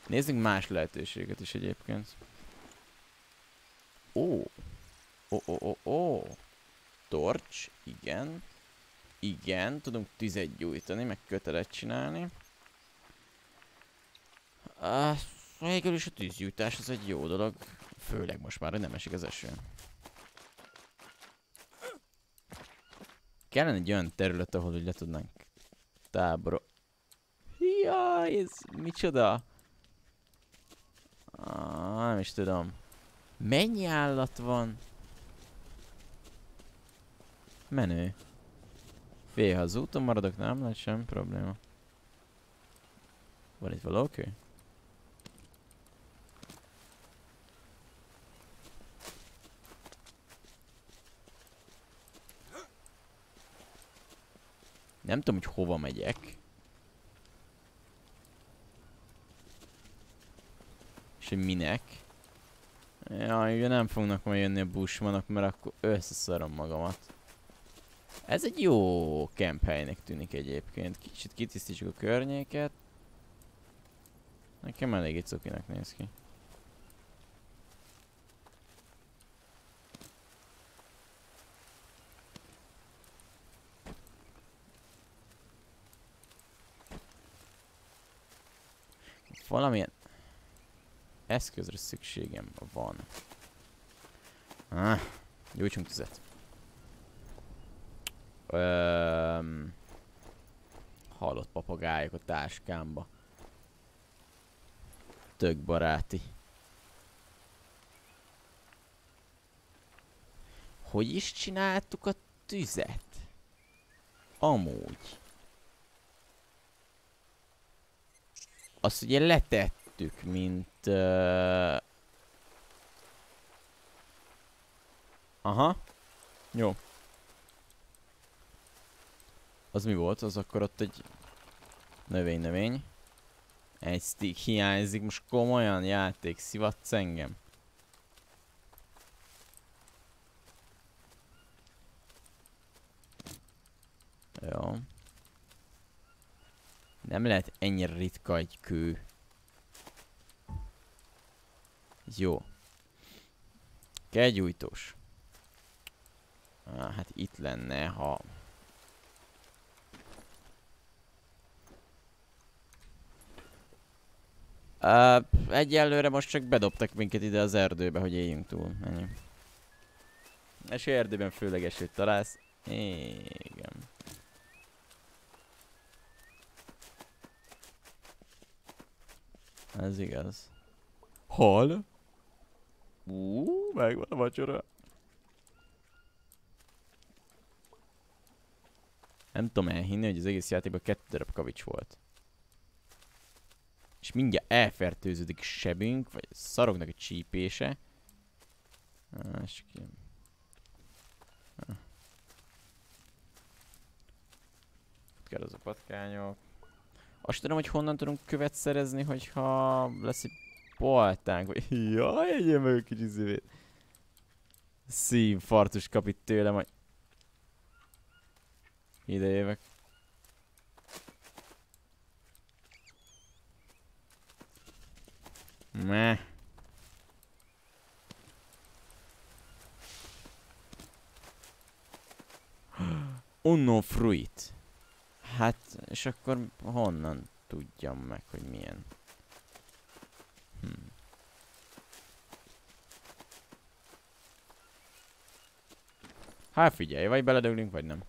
Nézzünk más lehetőséget is egyébként. Ó. Ó. Torcs, igen. Igen, tudunk tüzet gyújtani, meg kötelet csinálni. Végül is a tűzgyújtás az egy jó dolog. Főleg most már, hogy nem esik az eső. Kellene egy olyan terület, ahol úgy le tudnánk táborolni. Jaj, ez micsoda? Nem is tudom. Mennyi állat van? Menő. Fé, ha az úton maradok, nem lehet semmi probléma. Van itt valaki? Nem tudom, hogy hova megyek. És hogy minek. Jaj, ugye nem fognak majd jönni a bushmanok, mert akkor összeszarom magamat. Ez egy jó camphelynek tűnik egyébként. Kicsit kitisztítsuk a környéket. Nekem elég egy cukinek néz ki. Valamilyen eszközre szükségem van. Gyújtsunk tüzet. Halott papagájok a táskámba. Tök baráti. Hogy is csináltuk a tüzet? Amúgy. Azt ugye letettük, mint... Aha. Jó. Az mi volt? Az akkor ott egy... Növény. Egy stick hiányzik, most komolyan játék, szivatsz engem. Jó. Nem lehet ennyire ritka egy kő. Jó. Kegyújtós. Hát itt lenne, ha... Egyelőre most csak bedobtak minket ide az erdőbe, hogy éljünk túl. Ennyi. És erdőben főleg esőt találsz. Igen. Ez igaz. Hal? Megvan a vacsora. Nem tudom elhinni, hogy az egész játékban 2 darab kavics volt. És mindjárt elfertőződik sebünk, vagy szarognak a csípése. Ott kell az a patkányok. Azt tudom, hogy honnan tudunk követ szerezni, hogyha lesz egy poltánk, vagy... Jaj, egyen meg egy kicsi zívét. Színfartus kap itt tőlem, hogy... Ide jövök. Meh. Uno fruit. Hát, és akkor honnan tudjam meg, hogy milyen? Hát figyelj, vagy beledöglünk, vagy nem.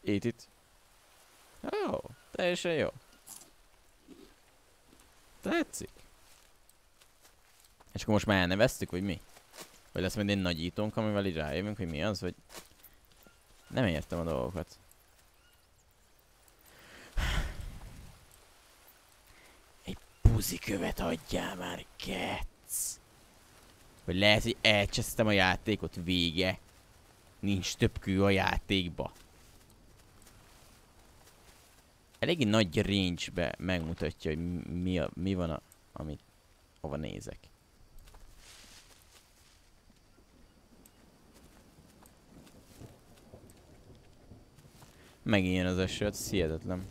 Itt. Ó, oh, teljesen jó. Tetszik. És akkor most már elneveztük, vagy mi? Vagy lesz majd egy nagyítónk, amivel így rájövünk, hogy mi az, vagy... Nem értem a dolgokat. Egy buzikövet adjál már, kecc. Vagy lehet, hogy elcsesztem a játékot, vége. Nincs több kő a játékba. Eléggé nagy range-be megmutatja, hogy mi van, amit hova nézek. Megint jön az eső, ez hihetetlen.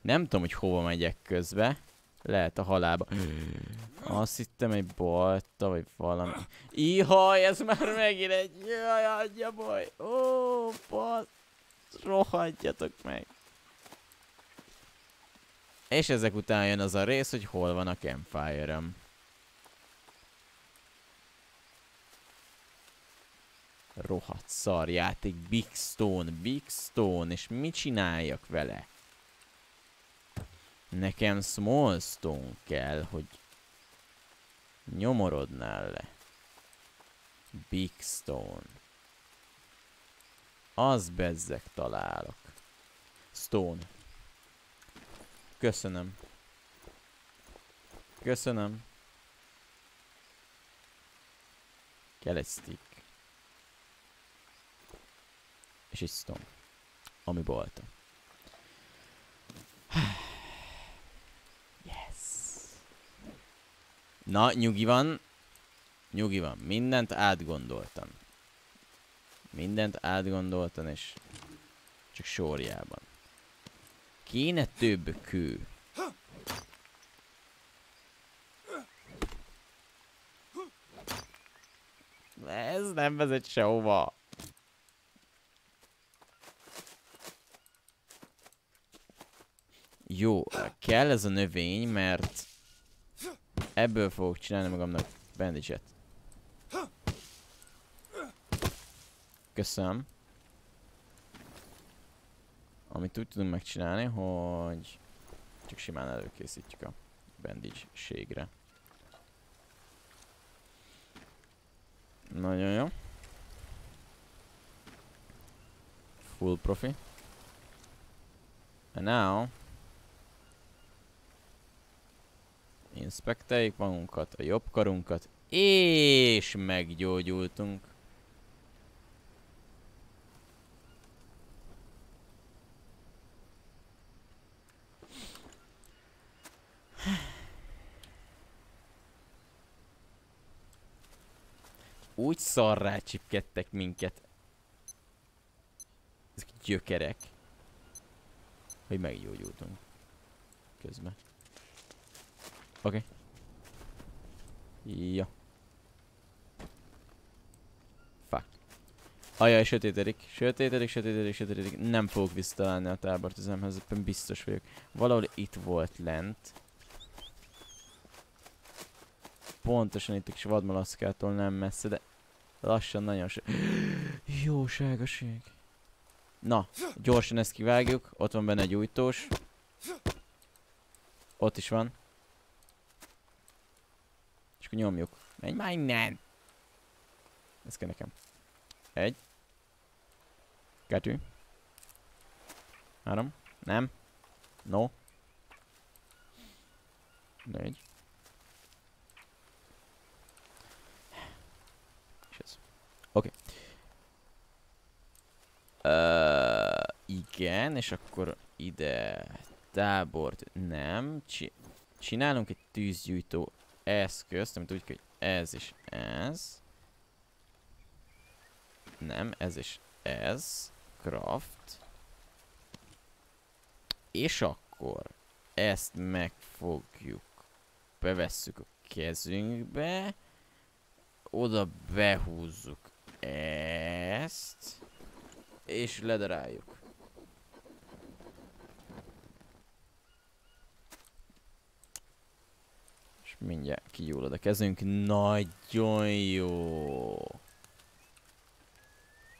Nem tudom, hogy hova megyek közbe. Lehet a halálba. Azt hittem egy balta, vagy valami. Ihaj, ez már megint egy... Jaj, adja baj. Ó, basz. Rohadjatok meg. És ezek után jön az a rész, hogy hol van a campfire-em. Rohadt szarjáték. Big Stone. És mit csináljak vele? Nekem Small Stone kell, hogy... Nyomorodnál le. Big Stone. Az bezzeg találok. Stone. Köszönöm. Köszönöm. Kell egy stick. És egy stone. Ami balta. Na, nyugi van. Nyugi van. Mindent átgondoltam. És csak sorjában. Kéne több kő. Ez nem vezet sehova. Jó, kell ez a növény, mert... Ebből fogok csinálni magamnak bandage-et. Köszönöm. Amit úgy tudunk megcsinálni, hogy csak simán előkészítjük a bandage-ségre. Nagyon jó. Full profi. And now... Inspekteljük magunkat, a jobb karunkat, és meggyógyultunk. Úgy szarrá csipkedtek minket. Ezek gyökerek. Hogy meggyógyultunk. Közben. Oké. Ja. Fuck. Ajaj, sötétedik. Sötétedik, sötétedik, sötétedik. Nem fogok visszatalálni a tábortüzemhez, éppen biztos vagyok. Valahol itt volt lent. Pontosan itt a kis vadmalaszkától nem messze, de lassan nagyon jóságoség. Na, gyorsan ezt kivágjuk. Ott van benne egy újtós. Ott is van. És akkor nyomjuk. Menj már innen! Ez kell nekem. 1, 2, 3, nem. No. 4. Oké. Igen, és akkor ide tábort nem. Csinálunk egy tűzgyújtó eszközt, amit úgy kell, hogy ez és ez. Nem, ez és ez. Craft. És akkor ezt megfogjuk. Bevesszük a kezünkbe. Oda behúzzuk. Ezt. És ledaráljuk. És mindjárt kigyullad a kezünk. Nagyon jó.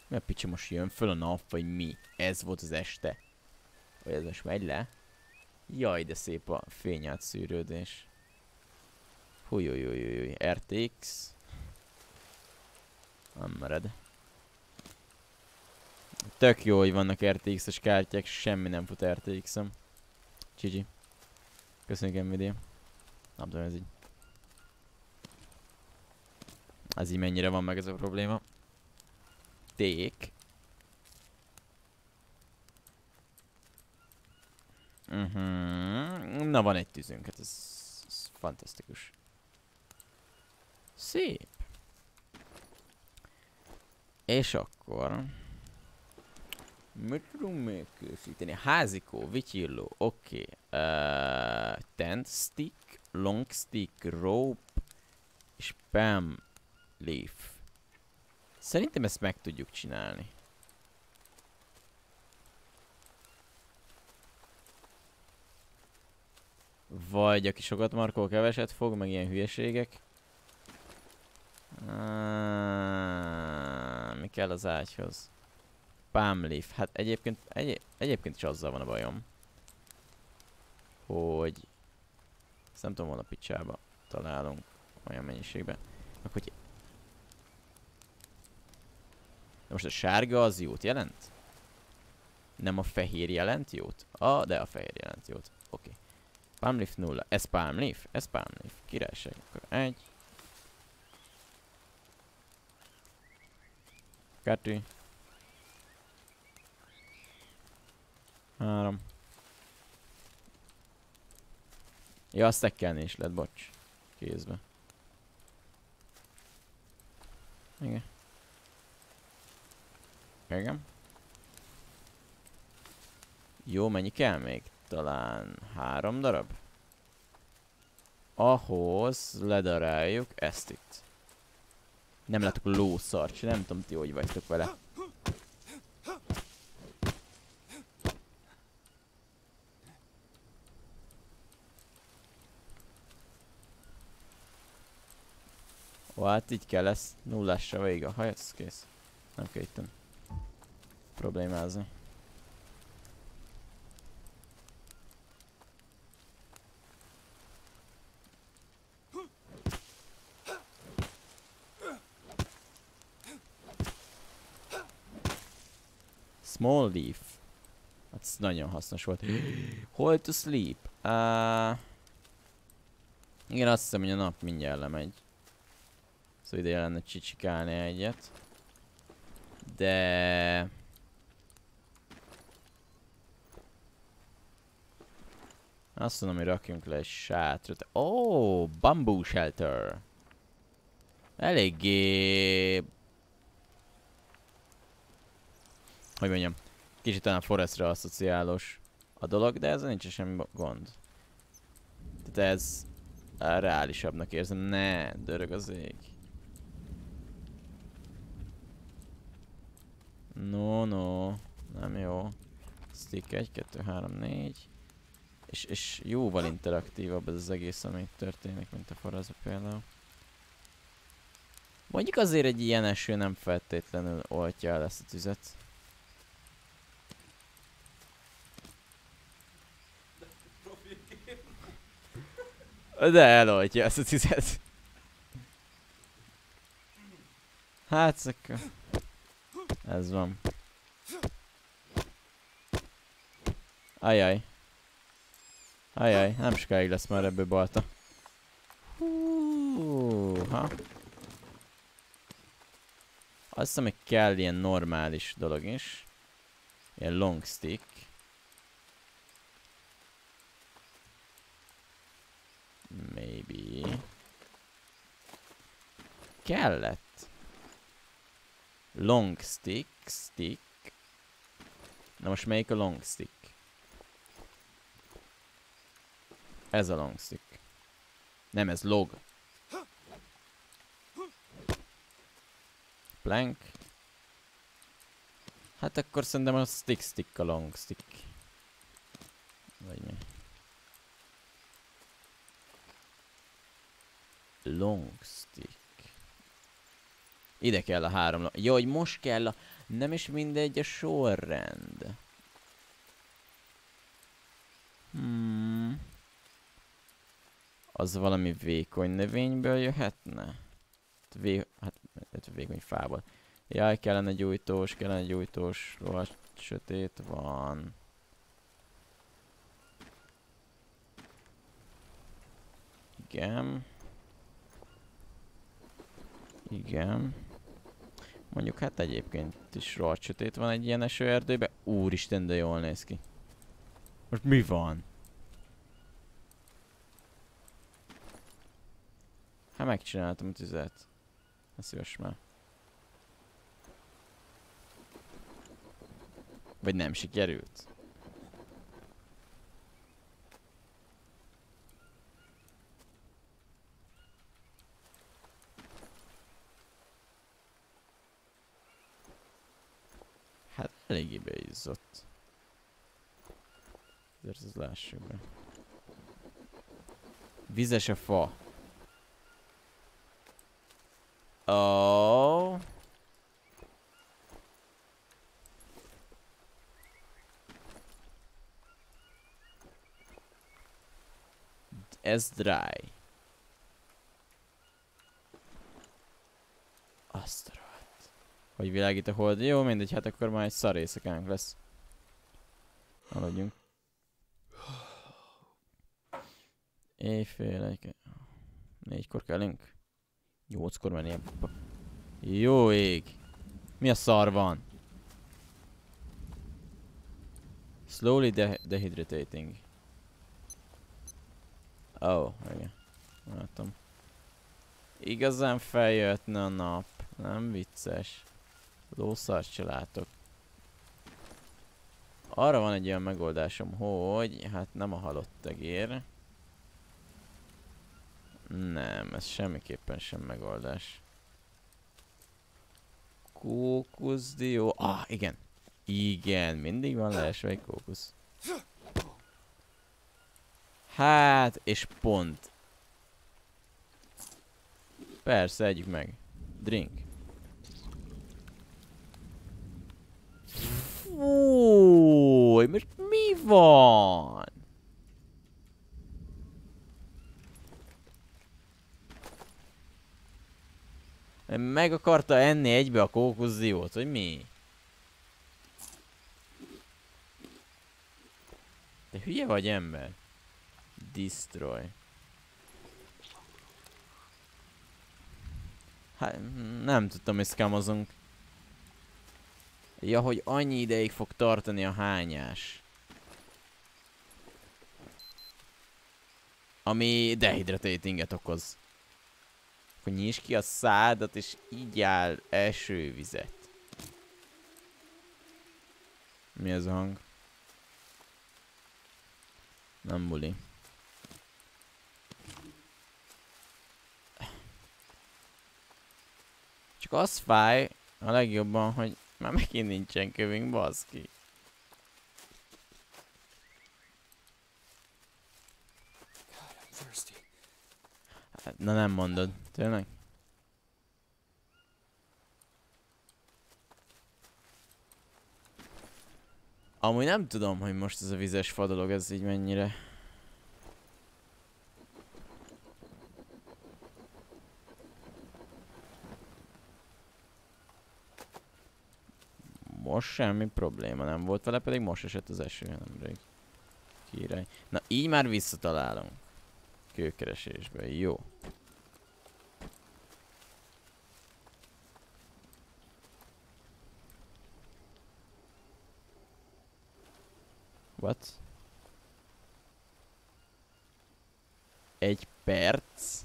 Mi a picsa, most jön föl a nap, vagy mi? Ez volt az este. Vagy ez most megy le? Jaj, de szép a fény átszűrődés. Hújújújújúj. RTX. Nem mered. Tök jó, hogy vannak RTX-es kártyák, semmi nem fut RTX-em. GG. Köszönjük Nvidia. Nem tudom, ez így. Az így mennyire van meg ez a probléma. Ték. Na van egy tűzünk, hát ez fantasztikus. Szép. És akkor... Mit tudunk még készíteni? Házikó, vityilló, oké. Tent stick, long stick, rope és spam leaf. Szerintem ezt meg tudjuk csinálni. Vagy aki sokat markol, keveset fog, meg ilyen hülyeségek. Mi kell az ágyhoz? Palm leaf. Hát egyébként is azzal van a bajom, hogy ezt nem tudom, hol a picsába találunk olyan mennyiségben. Akkor hogy... De most a sárga az jót jelent? Nem a fehér jelent jót? Ah, de a fehér jelent jót. Oké. Okay. Palm leaf 0. Ez palm leaf? Ez palm leaf. Királyság. Akkor 1, 2, 3. Ja, azt tekkelni is lett, bocs. Kézbe. Igen. Igen. Jó, mennyi kell még? Talán 3 darab? Ahhoz ledaráljuk ezt itt. Nem látok lószart, nem tudom ti, hogy vagytok vele. Ó, hát így kell lesz, nullásra végig a hajsz, kész. Nem kell itt problémázni. Small leaf. Ez nagyon hasznos volt. Hold to sleep. Igen, azt hiszem, hogy a nap mindjárt lemegy. Szóval ideje lenne csicsikálni egyet. De... azt mondom, hogy rakjunk le egy sátrat. Ó, oh, bamboo shelter. Eléggé... hogy mondjam, kicsit talán Forestre asszociálós a dolog, de ezzel nincs semmi gond. Tehát ez reálisabbnak érzem. Ne, dörög az ég. No, no, nem jó. Stick 1, 2, 3, 4. És jóval interaktívabb ez az egész, ami történik, mint a Forest például. Mondjuk azért egy ilyen eső nem feltétlenül oltja el ezt a tüzet. De eloltja ezt a tüzet. Hát szakka. Ez van. Ajaj. Ajaj, nem sokáig lesz már ebből balta. Húha. Azt hiszem, hogy kell ilyen normális dolog is. Ilyen long stick. Maybe. Kellett. Long stick, stick. Na most melyik a long stick? Ez a long stick. Nem, ez log. Plank. Hát akkor szerintem a stick a long stick. Vagy mi? Long stick. Ide kell a három. Jó, hogy most kell a... nem is mindegy a sorrend. Az valami vékony növényből jöhetne? Hát vékony fából. Jaj, kellene gyújtós, rohadt sötét van. Igen. Igen. Mondjuk hát egyébként is rohadt sötét van egy ilyen esőerdőben. Úristen, de jól néz ki. Most mi van? Hát megcsináltam a tüzet. Ne szíves már. Vagy nem sikerült. Hát eléggé beizzott. Ezért ezt lássuk be. Vizes a fa. Oh. Ez dry. Azt a rohadt. Hogy világít a hold. Jó, mindegy, hát akkor már egy szar éjszakánk lesz. Haladjunk. Éjfél, egy... négykor kellünk. 8-kor menni. Jó ég! Mi a szar van? Slowly dehydrating. Ó, oh, igen. Látom. Igazán feljöttne a nap. Nem vicces. Lószart se látok. Arra van egy olyan megoldásom, hogy... hát nem a halott tegér. Nem, ez semmiképpen sem megoldás. Kókuszdió... ah, igen. Igen, mindig van leesve egy kókusz. Hát, és pont. Persze, együk meg. Drink. Fúj, most mi van? Meg akarta enni egybe a kókuszdiót, vagy mi? Hülye vagy, ember? Destroy. Hát, nem tudtam, hogy szkámozunk. Ja, hogy annyi ideig fog tartani a hányás. Ami dehydratatinget okoz. Akkor nyisd ki a szádat, és így áll esővizet. Mi ez a hang? Nem buli. Csak az fáj a legjobban, hogy már megint nincsen kövünk, baszki. Na nem mondod, tényleg? Amúgy nem tudom, hogy most ez a vizes fa dolog, ez így mennyire. Most semmi probléma nem volt vele, pedig most esett az eső nemrég. Király. Na így már visszatalálom. Kőkeresésben, jó. What? Egy perc?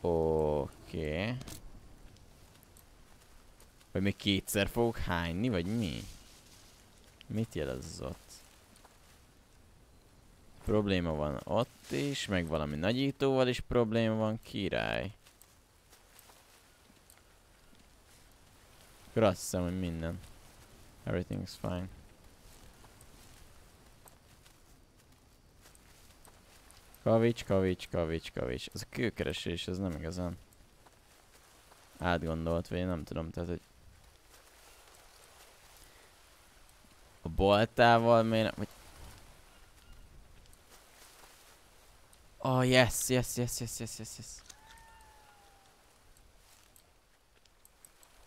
Oké. Vagy még kétszer fogok hányni, vagy mi? Mit jelez az ott? Probléma van ott is, meg valami nagyítóval is probléma van, király. Akkor azt hiszem, hogy minden. Everything's fine. Kavics, kavics, kavics, kavics. Ez a kőkeresés, ez nem igazán átgondolt, vagy én nem tudom, tehát hogy a boltával miért nem... Oh, yes, yes, yes, yes, yes, yes, yes.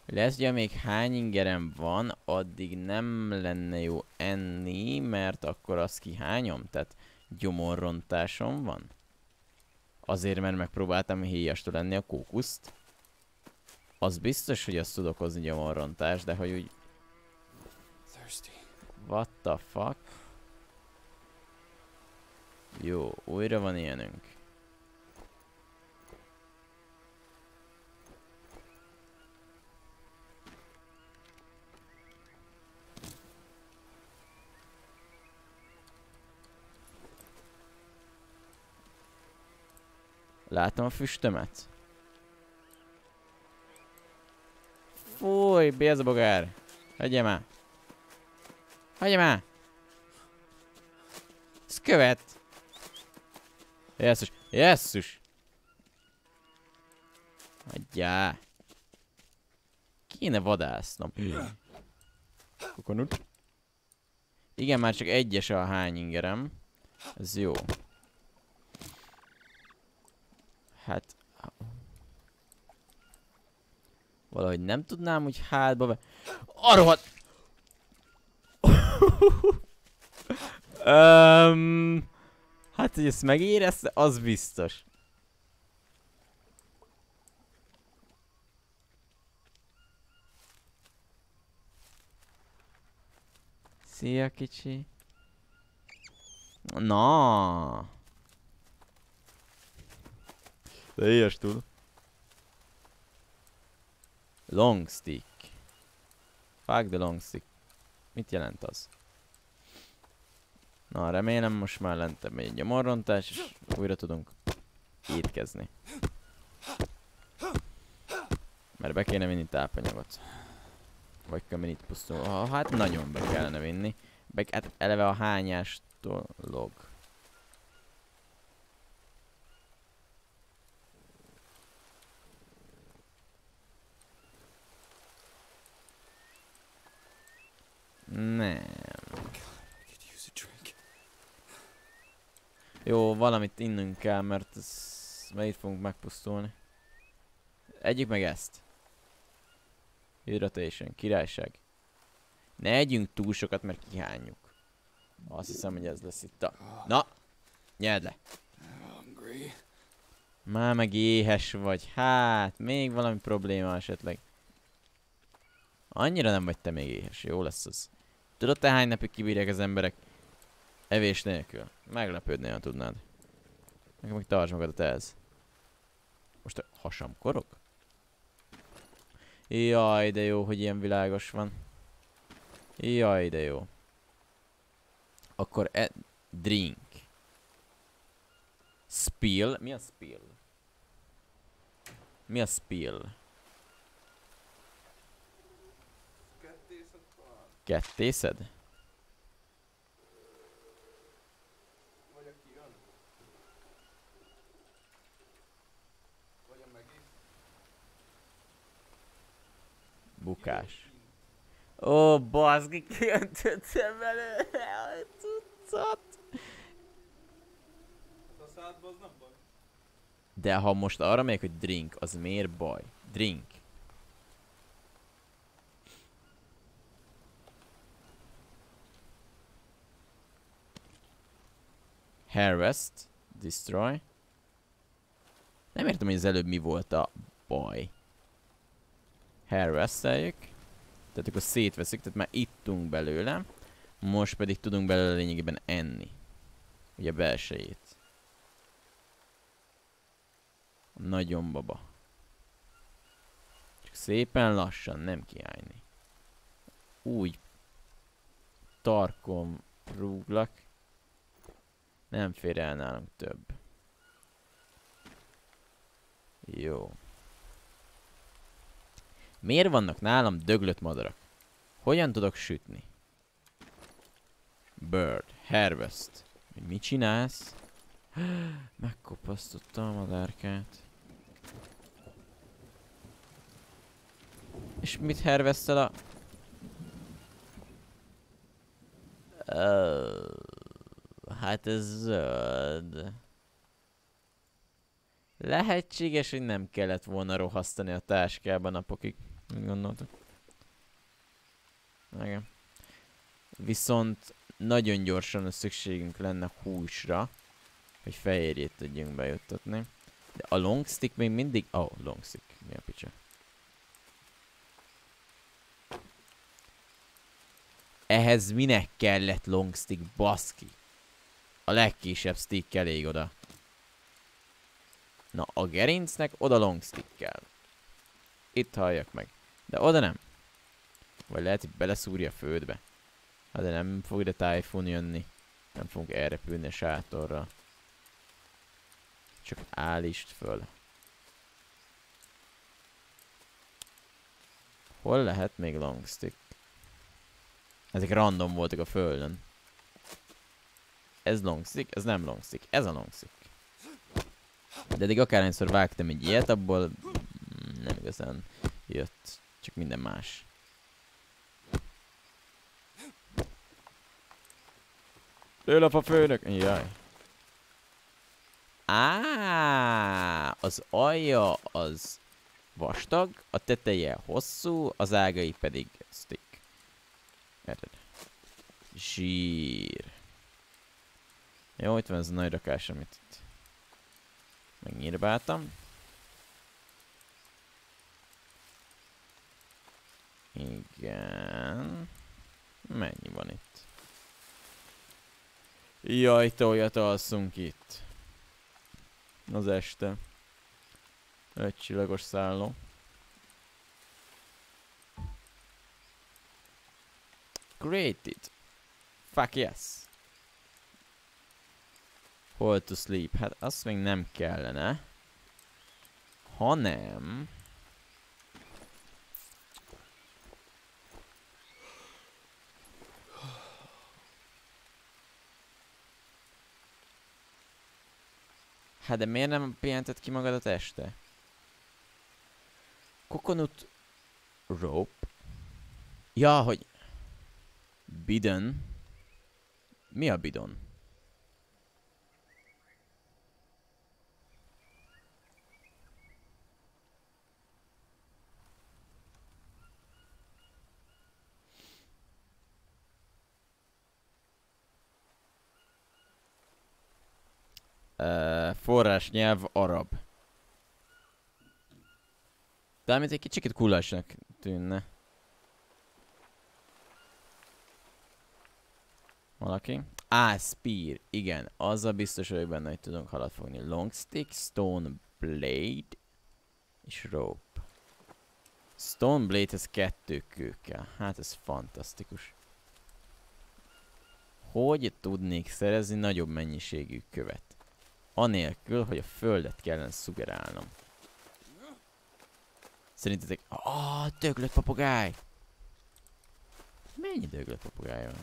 Lesz, ugye még hány ingerem van, addig nem lenne jó enni, mert akkor azt kihányom, tehát gyomorrontásom van. Azért, mert megpróbáltam héjastól lenni a kókuszt. Az biztos, hogy azt tud okozni gyomorrontást, de hogy úgy... What the fuck? Jó, újra van ilyenünk. Látom a füstömet. Fúj, bézbogár! Hagyjál már! Hagyjál már! Ez követ! Jesszus! Jesszus! Hagyjál! Kéne vadásznom. Kokonut. Igen, már csak egyes a hány ingerem. Ez jó. Hát... Valahogy nem tudnám, hogy hátba be... Arrohat! Hát, hogy ezt megérezte, az biztos. Szia, kicsi. Na. De ilyes túl. Long stick. Fuck the long stick. Mit jelent az? Na, remélem most már lentem egy gyomorrontás, és újra tudunk étkezni. Mert be kéne vinni tápanyagot. Vagy köminit pusztul. Hát nagyon be kellene vinni. Hát eleve a hányástól log. Nem. Jó, valamit innünk kell, mert itt fogunk megpusztulni. Egyik meg ezt. Hydration, királyság. Ne együnk túl sokat, mert kihányjuk. Azt hiszem, hogy ez lesz itt a... Na! Nyerd le! Már meg éhes vagy. Hát, még valami probléma esetleg. Annyira nem vagy te még éhes. Jó lesz az. Tudod te hány napig kibírják az emberek? Evés nélkül. Meglepődni, ha tudnád. Nekem meg tartsd magadat ehhez. Most a hasam korok? Jaj, de jó, hogy ilyen világos van. Jaj, de jó. Akkor drink. Spill? Mi a spill? Mi a spill? Kettészed? Vagy a kijön? Vagy a megész? Bukás. Ó, baszki, kijöntöttem belőle a cuccat. Hát a szádba az nem baj. De ha most arra megyek, hogy drink, az miért baj? Drink. Harvest, destroy. Nem értem, hogy az előbb mi volt a baj. Harvesteljük. Tehát akkor szétveszük, tehát már ittunk belőle. Most pedig tudunk belőle lényegében enni. Ugye a belsejét. Nagyon baba. Csak szépen lassan, nem kiállni. Úgy tarkon rúglak. Nem fér el nálunk több. Jó. Miért vannak nálam döglött madarak? Hogyan tudok sütni? Bird. Harvest. Mit csinálsz? Megkopasztotta a madárkát. És mit harvestel a... Hát ez zöld. Lehetséges, hogy nem kellett volna rohasztani a táskában napokig. Mit gondoltok? Igen. Viszont nagyon gyorsan szükségünk lenne húsra, hogy fehérjét tudjunk bejuttatni. De a long stick még mindig... Ó, long stick. Mi a picsa? Ehhez minek kellett long stick, baszki? A legkisebb stick elég oda. Na, a gerincnek oda long stick kell. Itt halljak meg. De oda nem. Vagy lehet, hogy beleszúrja a földbe. Hát de nem fog ide tájfun jönni. Nem fogunk elrepülni a sátorra. Csak állítsd föl. Hol lehet még long stick? Ezek random voltak a földön. Ez long stick, ez nem long stick, ez a long stick. De eddig akárhányszor vágtam egy ilyet, abból nem igazán jött, csak minden más. Lőlap a főnök! Jaj. Ááááá! Az alja az vastag, a teteje hosszú, az ágai pedig stick. Erre. Zsír. Jó, itt van ez a nagy rakás, amit itt megnyírbáltam. Igen. Mennyi van itt? Jaj, te olyat alszunk itt. Az este. Egy csillagos szálló. Created. Fuck yes. Hol to sleep? Hát azt még nem kellene. Hanem... Hát de miért nem pihented ki magadat este? Coconut rope. Ja, hogy... Bidon. Mi a bidon? Forrásnyelv arab. De mint egy kicsit kulásnak tűnne. Valaki? Spear. Igen, az a biztos, hogy benne, hogy tudunk halat fogni. Long stick, stone blade és rope. Stone blade-hez 2 kő kell. Hát ez fantasztikus. Hogy tudnék szerezni nagyobb mennyiségű követ? Anélkül, hogy a földet kellene szugerálnom. Szerintetek... döglött papagáj! Mennyi döglött papagáj van?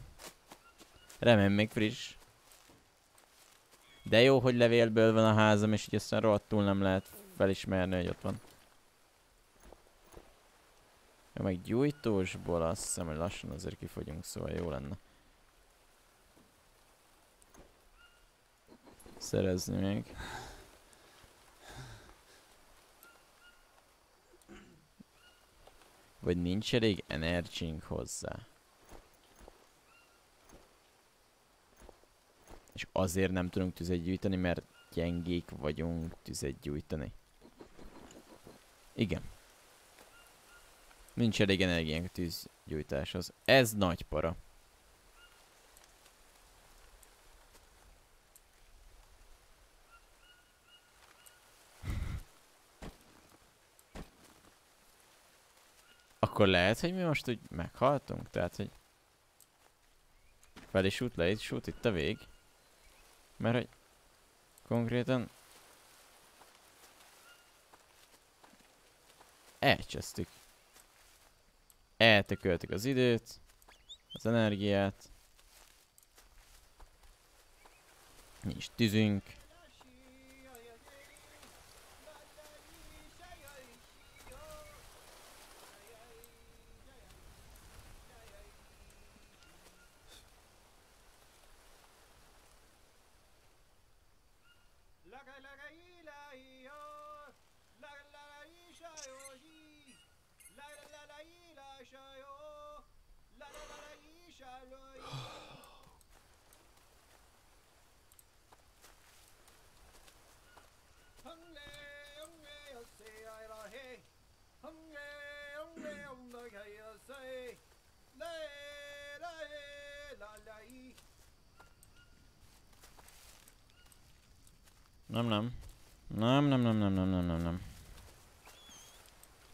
Remélem még friss. De jó, hogy levélből van a házam, és így aztán rohadtul nem lehet felismerni, hogy ott van. Ja, meg gyújtósból azt hiszem, hogy lassan azért kifogyunk, szóval jó lenne szerezni még. Vagy nincs elég energiánk hozzá. És azért nem tudunk tüzet gyújtani, mert gyengék vagyunk tüzet gyújtani. Igen. Nincs elég energiánk a tűzgyújtáshoz. Ez nagy para. Akkor lehet, hogy mi most úgy meghaltunk? Tehát, hogy fel is út, le is út, itt a vég. Mert hogy konkrétan elcsesztük. Eltököltük az időt, az energiát. Nincs tüzünk.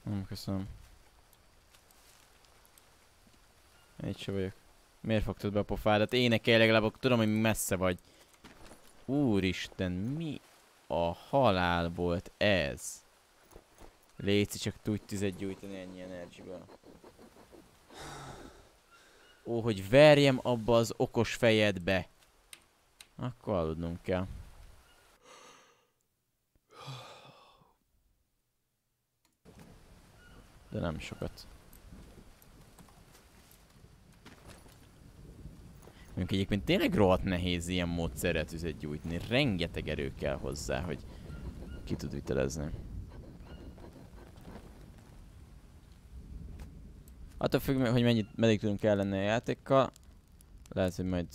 Nem, köszönöm. Itt se vagyok. Miért fogtad be a pofádat? Énekelj legalább, tudom, hogy messze vagy. Úristen, mi a halál volt ez? Léci, csak tudj tüzet gyújtani ennyi energiből. Ó, hogy verjem abba az okos fejedbe. Akkor aludnunk kell. De nem sokat. Mondjuk egyébként tényleg rohadt nehéz ilyen módszerrel tüzet gyújtni. Rengeteg erő kell hozzá, hogy ki tud vitelezni. Attól függ, hogy meddig tudunk ellenni a játékkal. Lehet, hogy majd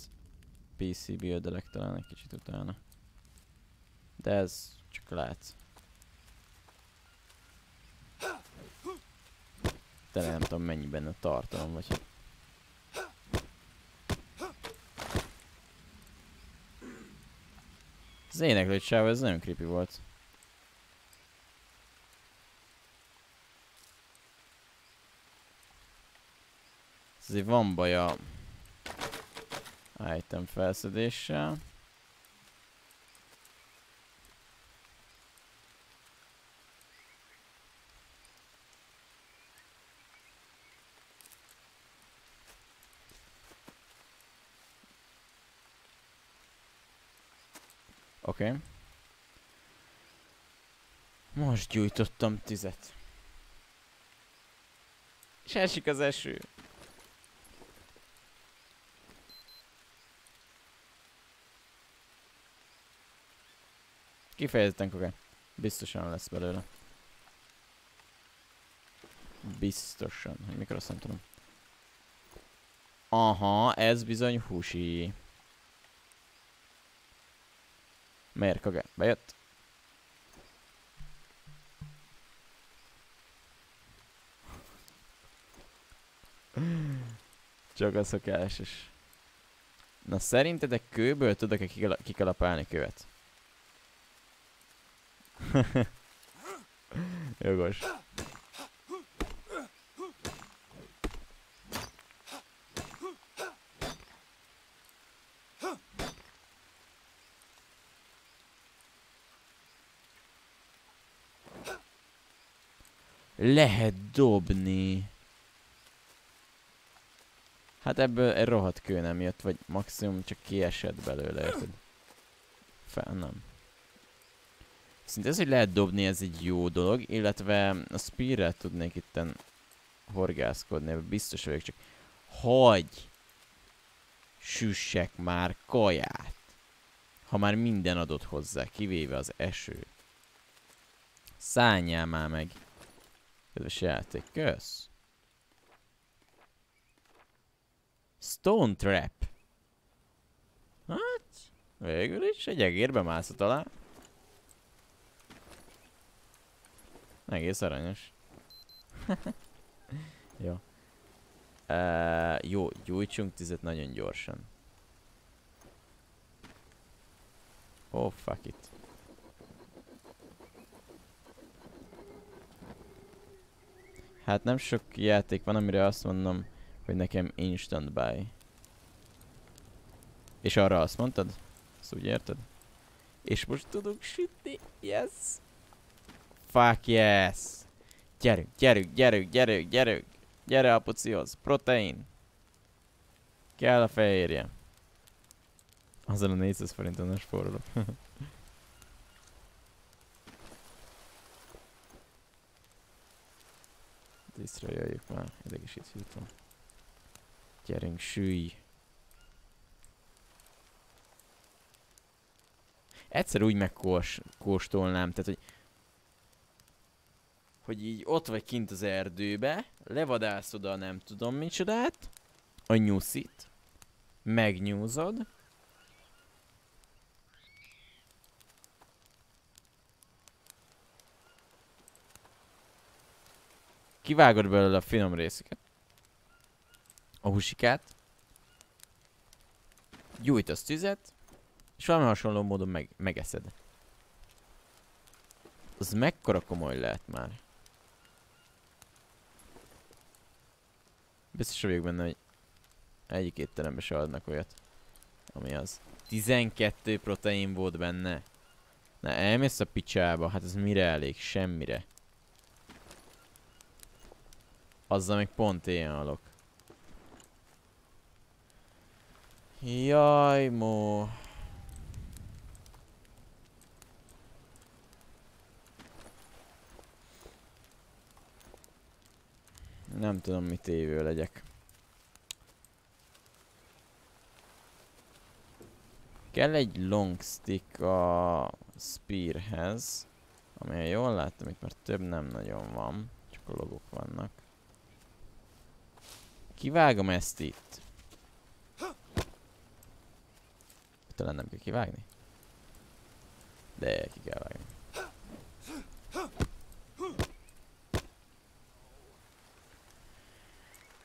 PC build-elek talán egy kicsit utána. De ez csak lehet. Tele nem tudom mennyi benne a tartalom, vagy... Az éneklő csáv, ez nagyon creepy volt. Azért van baj a item felszedéssel. Oké. Okay. Most gyújtottam tüzet. És esik az eső. Kifejezetten kokány. Biztosan lesz belőle. Biztosan. Hogy mikor azt nem tudom. Aha, ez bizony húsi. Miért Kagen? Bejött? Csak a szokásos. Na szerinted egy kőből tudok-e kikalapálni követ? Jogos. Lehet dobni. Hát ebből egy rohadt kő nem jött, vagy maximum csak kiesett belőle, érted? Fel nem. Szinte ez, hogy lehet dobni, ez egy jó dolog, illetve a spearrel tudnék itten horgászkodni, biztos vagyok, csak hagy süssek már kaját, ha már minden adott hozzá, kivéve az esőt. Szánjál már meg. Kedves játék, kösz. Stone Trap. Hát, végül is egy egérbe mászott alá. Egész aranyos. Jó. Jó, gyújtsunk tizet nagyon gyorsan. Oh, fuck it. Hát nem sok játék van, amire azt mondom, hogy nekem instant buy. És arra azt mondtad? Ezt úgy érted? És most tudunk sütni, yes! Fuck yes! Gyerünk, gyerünk, gyerünk, gyerünk, gyerünk! Gyere a pucihoz, protein! Kell a fehérje. Azzal a 400 forinton nem spórolok. Tisztra jöjjük már, idegesítőtől. Gyerünk, sülj! Egyszer úgy megkóstolnám, tehát hogy így ott vagy kint az erdőbe, levadász oda nem tudom micsodát, a nyuszit, megnyúzod, kivágod belőle a finom részeket, a húsikát, gyújtasz tüzet, és valami hasonló módon megeszed. Az mekkora komoly lehet már. Biztos vagyok benne, hogy egyik étterembe se adnak olyat, ami az. 12 protein volt benne. Na elmész a picsába, hát ez mire elég? Semmire. Azzal még pont éjjel halok. Jaj, mó. Nem tudom, mit évő legyek. Kell egy long stick a spearhez, amelyel jól láttam, itt már több nem nagyon van, csak a logok vannak. Kivágom ezt itt. Talán nem kell kivágni? De ki kell vágni.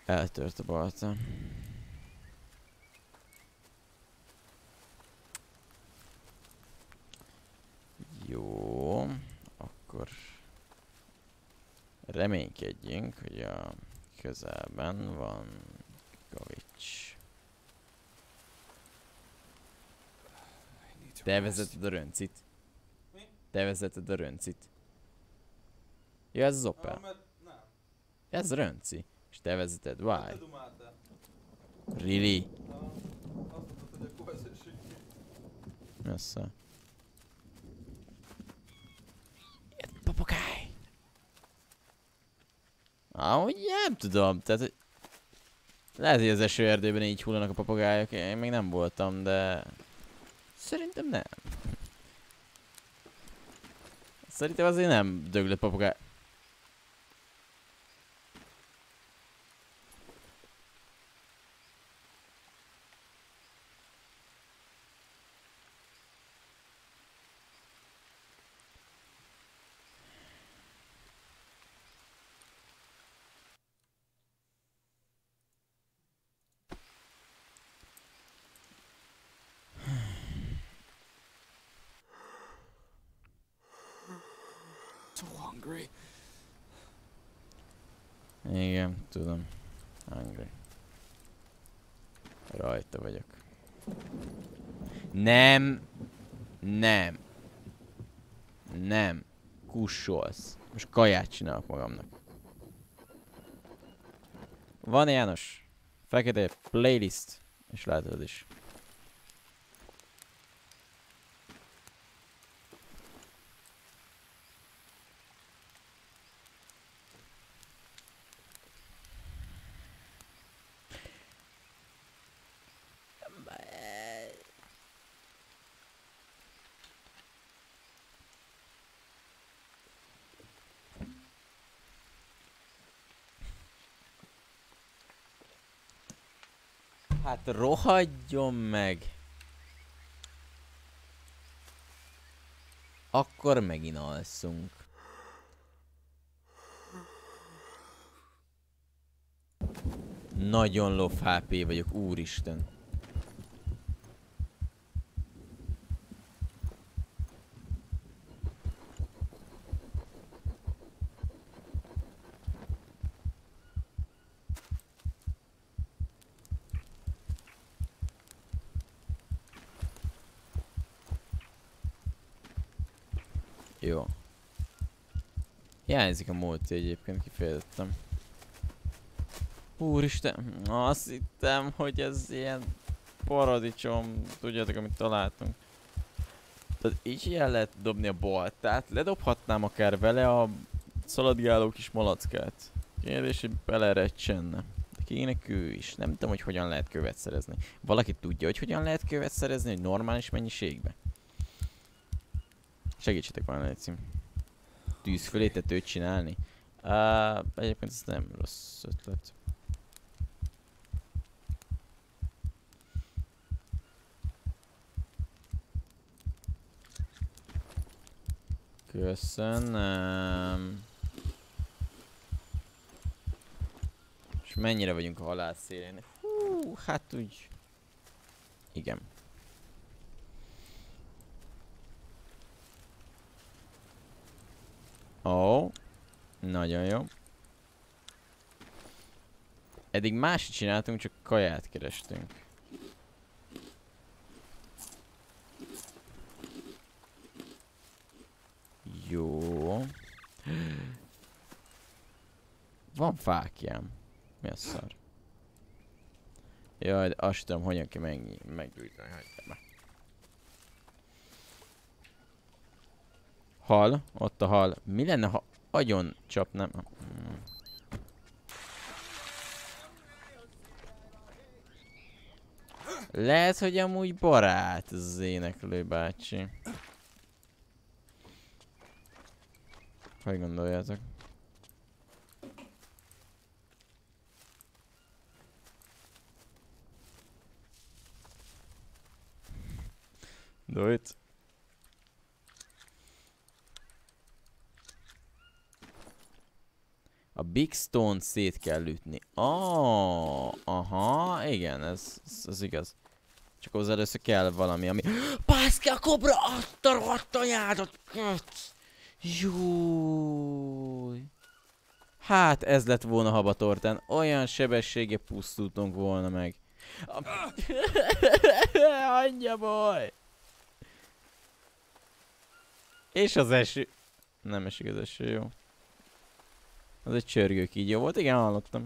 Eltört a balta. Jó, akkor reménykedjünk, hogy a közelben van kavics. Te vezeted a röncit. Mi? Te vezeted a röncit. Ja, ez az Opel. Ez rönci. És te vezeted, why? Really? Messze. Jött papagáj! Ahogy nem tudom, tehát... Lehet, hogy az esőerdőben így hullanak a papagájok, én még nem voltam, de... Szerintem nem. Szerintem azért nem döglött papagáj. hungry. Igen, tudom. Hungry. Rajta vagyok. Nem. Nem. Nem. Kussolsz. Most kaját csinálok magamnak. Van János. Fekete playlist. És látod is. Hát rohadjon meg! Akkor megint alszunk. Nagyon low HP vagyok, úristen. Jó. Hiányzik a multi egyébként, kifejezettem. Úristen, azt hittem, hogy ez ilyen paradicsom, tudjátok, amit találtunk. Tehát így el lehet dobni a boltát, ledobhatnám akár vele a szaladgáló kis malackát. Kérdés, hogy beleretsenne. De kének ő is, nem tudom, hogy hogyan lehet követ szerezni. Valaki tudja, hogy hogyan lehet követ szerezni, hogy normális mennyiségben? Segítsetek már, légy tűz fölé tetőt csinálni. Egyébként ez nem rossz ötlet. Köszönöm. És mennyire vagyunk a halál szélén? Hú, hát úgy... Igen. Ó, oh, nagyon jó. Eddig mást csináltunk, csak kaját kerestünk. Jó. Van fákjám. Mi a szar? Jaj, de azt tudom, hogyan kell meggyújtani. Hal, ott a hal. Mi lenne, ha agyon csapnám? Lehet, hogy amúgy barát az éneklő bácsi. Hogy gondoljátok? Do it. A Big Stone szét kell ütni. Oh, aha, igen, ez igaz. Csak hozzá először kell valami, ami... Pászke, a kobra! Adta rohadt anyádat! Júj! Hát ez lett volna habatortán. Olyan sebessége pusztultunk volna meg. Anyja baj! És az eső... Nem esik az eső, jó. Az egy csörgő kígyó volt, igen, hallottam.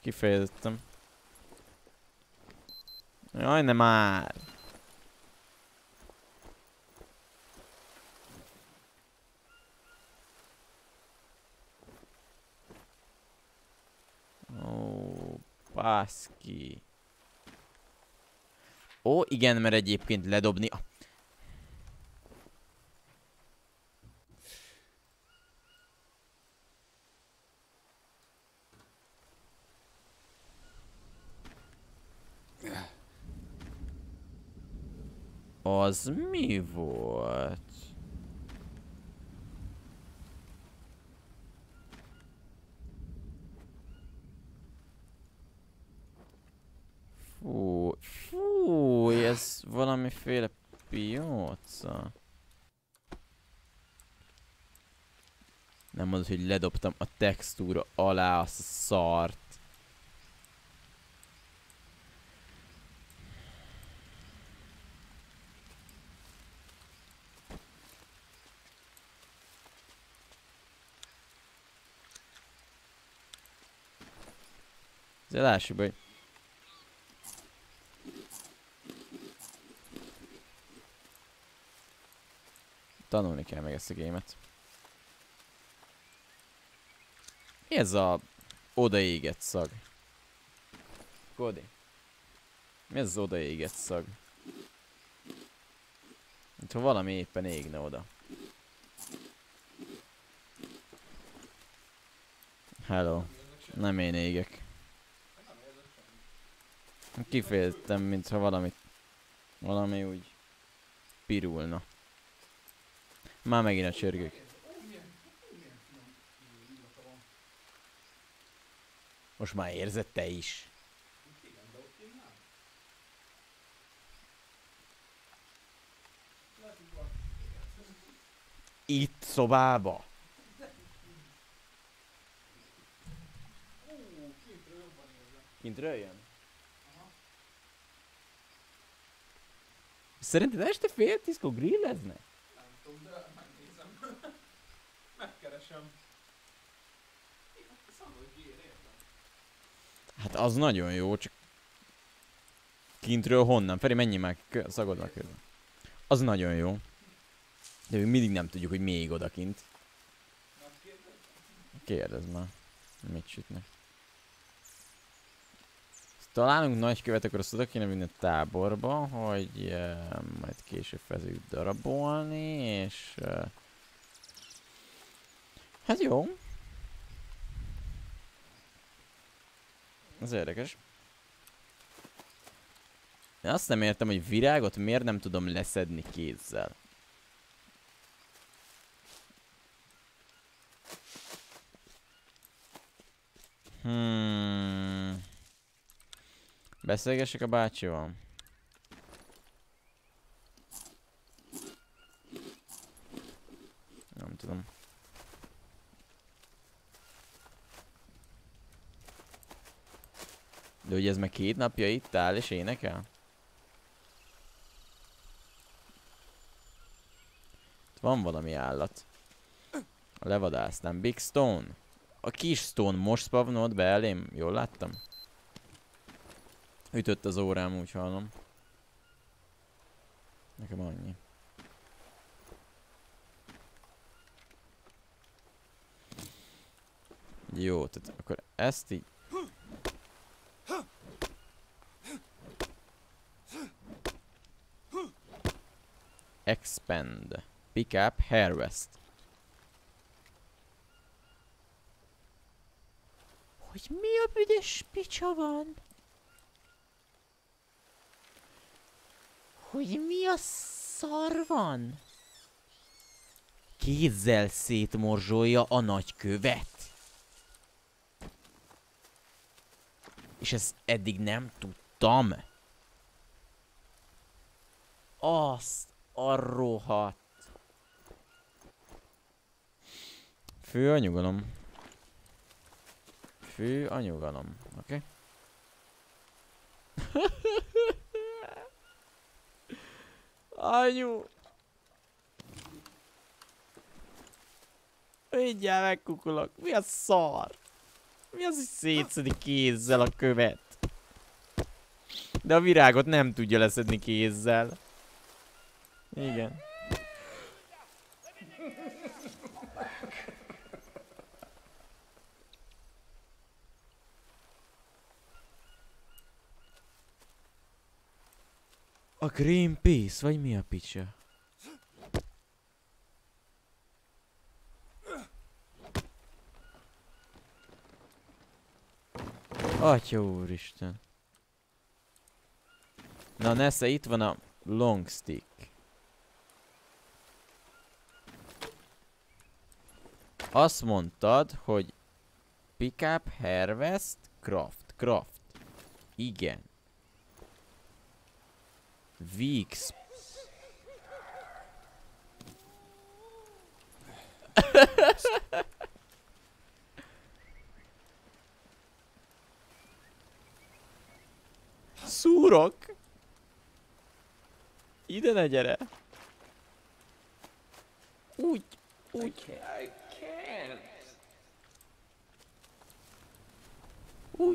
Kifejezettem. Jaj, ne már! Ó, baszki. Ó, igen, mert egyébként ledobni... Az mi volt? Fúj, fúj, ez valamiféle pióca. bánod, hogy ledobtam a textúra alá azt a szart. De lássuk, hogy tanulni kell meg ezt a gémet. Mi ez a odaégett szag? Kodi. Mi ez az odaégett szag? Mint ha valami éppen égne oda. Hello. Nem én égek. Kiféltem, mintha valami úgy pirulna. Már megint a csörgők. Most már érzed te is. Itt szobába. Kintről jön? Szerinted este fél tízkor grilleznek? Nem tudom, de megnézem. Megkeresem. Hát az nagyon jó, csak... Kintről honnan? Feri, menjél már, szagod már közben. Az nagyon jó. De még mindig nem tudjuk, hogy még odakint. Kérdezz már. Mit sütnek? Találunk nagykövet, akkor azt oda kéne vinni a táborba, hogy majd később fezzük darabolni, és... hát jó. Ez érdekes. De azt nem értem, hogy virágot miért nem tudom leszedni kézzel. Beszélgessek a bácsival. Nem tudom. De ugye ez meg 2 napja itt áll és énekel? Itt van valami állat. Levadáztam. Big Stone. A kis Stone most spavnolt be elém. Jól láttam? Ütött az órám, úgy hallom. Nekem annyi. Jó, tehát akkor ezt így... Expand. Pick up, harvest. Hogy mi a büdös picsa van? Hogy mi a szar van? Kézzel szétmorzsolja a nagy követ. És ezt eddig nem tudtam. Azt a rohadt. Fő a nyugalom. Fő a nyugalom. Oké. Okay. Anyu! Mindjárt megkukulok. Mi a szar? Mi az, hogy szétszedi kézzel a követ? De a virágot nem tudja leszedni kézzel. Igen. A Greenpeace, vagy mi a picsa? Atya úristen. Na nesze, itt van a long stick. Azt mondtad, hogy pick up, harvest, craft. Igen. Weeks. Urak! Ide ne gyere! Úgy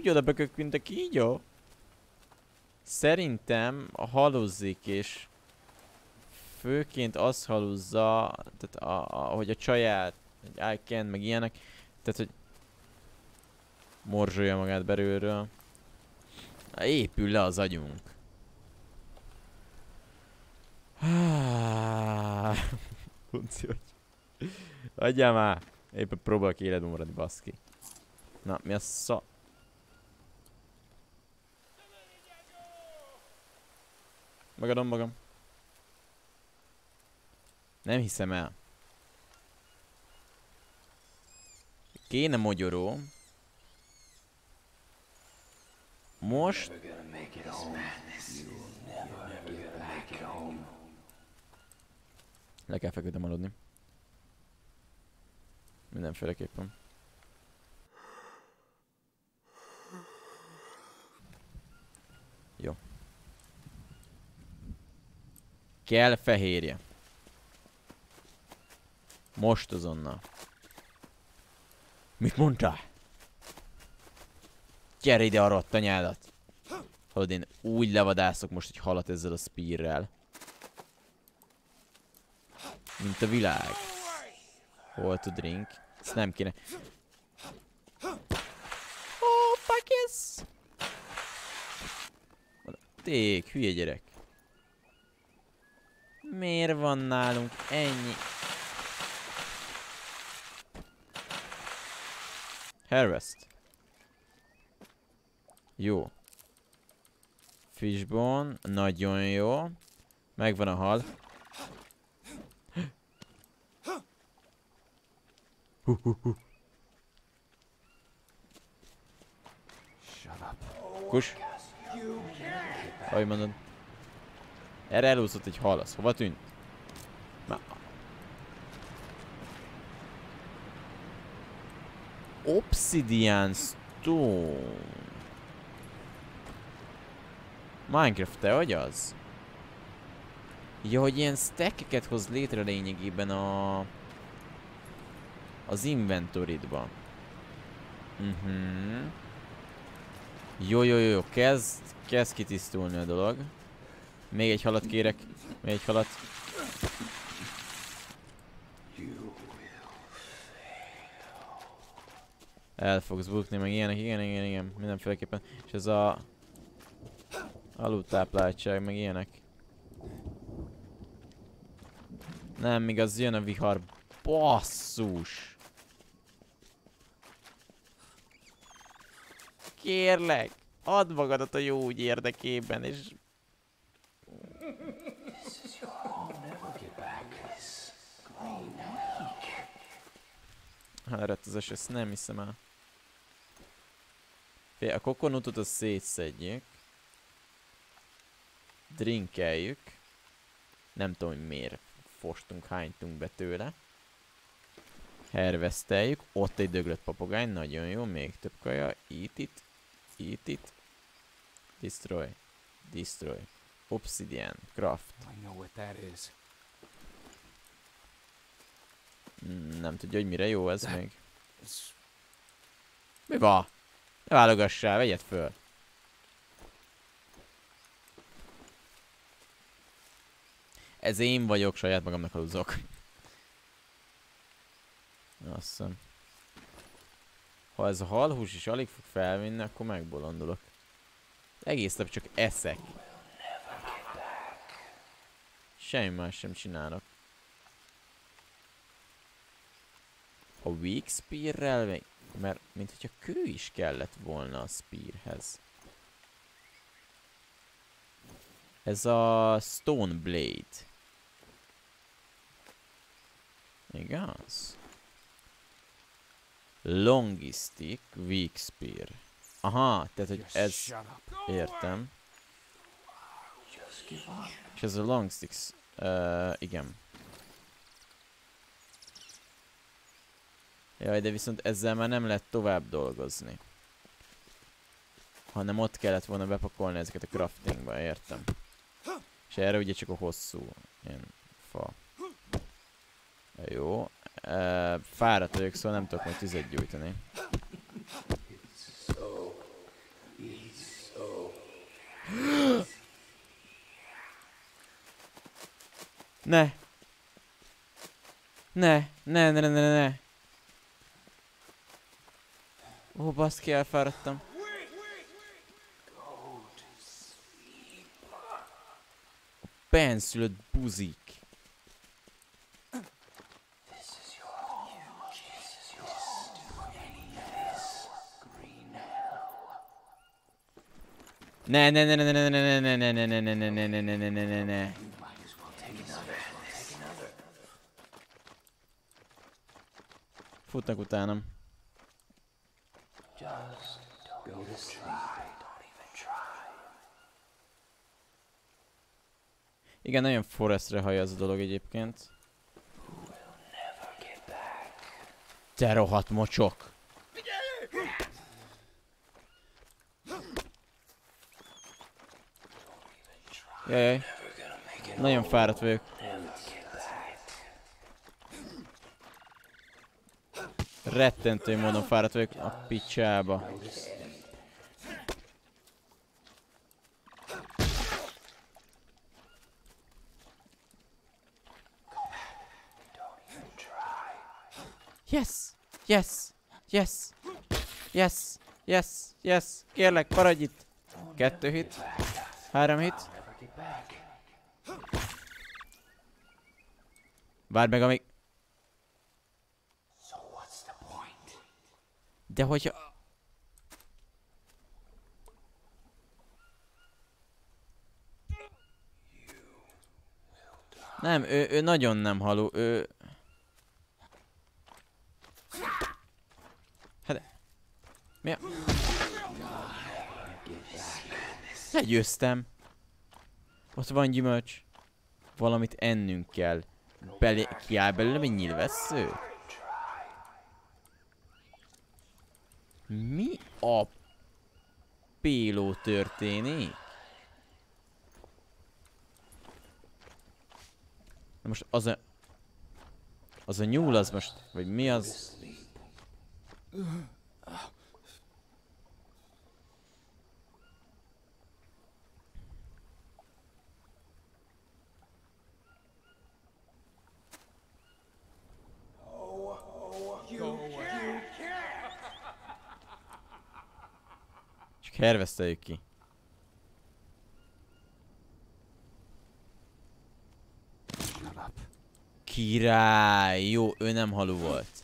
oda bökök, mint a kígyó. Szerintem haluzzik, és főként az haluzza, tehát hogy a csaját, egy I can't, meg ilyenek, tehát hogy morzsolja magát belülről. Épül le az agyunk. Adjál már! Éppen próbálok életben maradni, baszki. Na, mi a szó? Megadom magam. Nem hiszem el. Kéne mogyoró. Most... Le kell feküdnem aludni. Mindenféleképpen. Jó. Kell fehérje. Most azonnal. Mit mondtál? Gyere ide a rottanyádat! Hallod, én úgy levadászok most, hogy halat ezzel a spearrel. Mint a világ. Hol to drink? Ezt nem kéne. Oh, fuck yes! Ték, hülye gyerek. Miért van nálunk ennyi? Harvest. Jó. Fishbone. Nagyon jó. Megvan a hal. Kus. Ahogy mondod. Erre elúszott egy hal, az hova tűnt? Na. Obsidian Stone. Minecraft, te vagy az? Ja, hogy ilyen stackeket hoz létre lényegében a... az inventoridba. Jó, jó, jó, kezd kitisztulni a dolog. Még egy halat kérek, még egy halat. El fogsz bukni, meg ilyenek, igen, mindenféleképpen. És ez a... alultápláltság, meg ilyenek. Nem igaz, jön a vihar. Basszus! Kérlek, add magadat a jó úgy érdekében, és... Elrett az eset, ezt nem hiszem el. Fél, a kokonutot azt szétszedjük. Drinkeljük. Nem tudom, hogy miért fostunk, hánytunk be tőle. Herveszteljük. Ott egy döglött papagány, nagyon jó, még több kaja. Eat it. Destroy. Obsidian. Craft. Nem tudja, hogy mire jó ez még. Mi van? Ne válogassál, vegyed föl. Ez én vagyok, saját magamnak aludok. Azt hiszem. Ha ez a halhús is alig fog felvinni, akkor megbolondulok. Egész nap csak eszek. Semmi más sem csinálok. A weak spearrel, mert mint hogy a kő is kellett volna a spearhez. Ez a stone blade. Igaz? Longistick, weak spear. Aha, tehát hogy ez... Értem. És ez a longsticks. Igen. Jaj, de viszont ezzel már nem lehet tovább dolgozni. hanem ott kellett volna bepakolni ezeket a craftingba, értem. És erre ugye csak a hosszú ilyen fa. Jó. Fáradt vagyok, szóval nem tudok majd tüzet gyújtani. Ne! Ne! Ne, ne, ne, ne, ne! Ó, baszki, elfáradtam. Benszülött buzik. Ne, ne, ne, ne, ne, ne, ne, ne, ne, ne, ne, ne, ne, ne, ne, ne, ne. Futnak utánam. Igen, nagyon Forestre hajaz az a dolog egyébként. Te rohadt mocsok! Jajjaj. Nagyon fáradt vagyok. Rettentő módon fáradt vagyok a picsába. Yes! Yes! Yes! Yes! Yes! Yes! Kérlek, maradj itt! 2 hit. 3 hit. Várj meg, amíg... De hogyha... Nem, ő nagyon nem haló, ő... Hát... Mi a... Legyőztem. Ott van gyümölcs. Valamit ennünk kell. Kiáll belőlem egy nyilvessző? Mi a péló történik? Na most az a... Az a nyúl az most... Vagy mi az? Herveszteljük ki. Király! Jó, ő nem haló volt.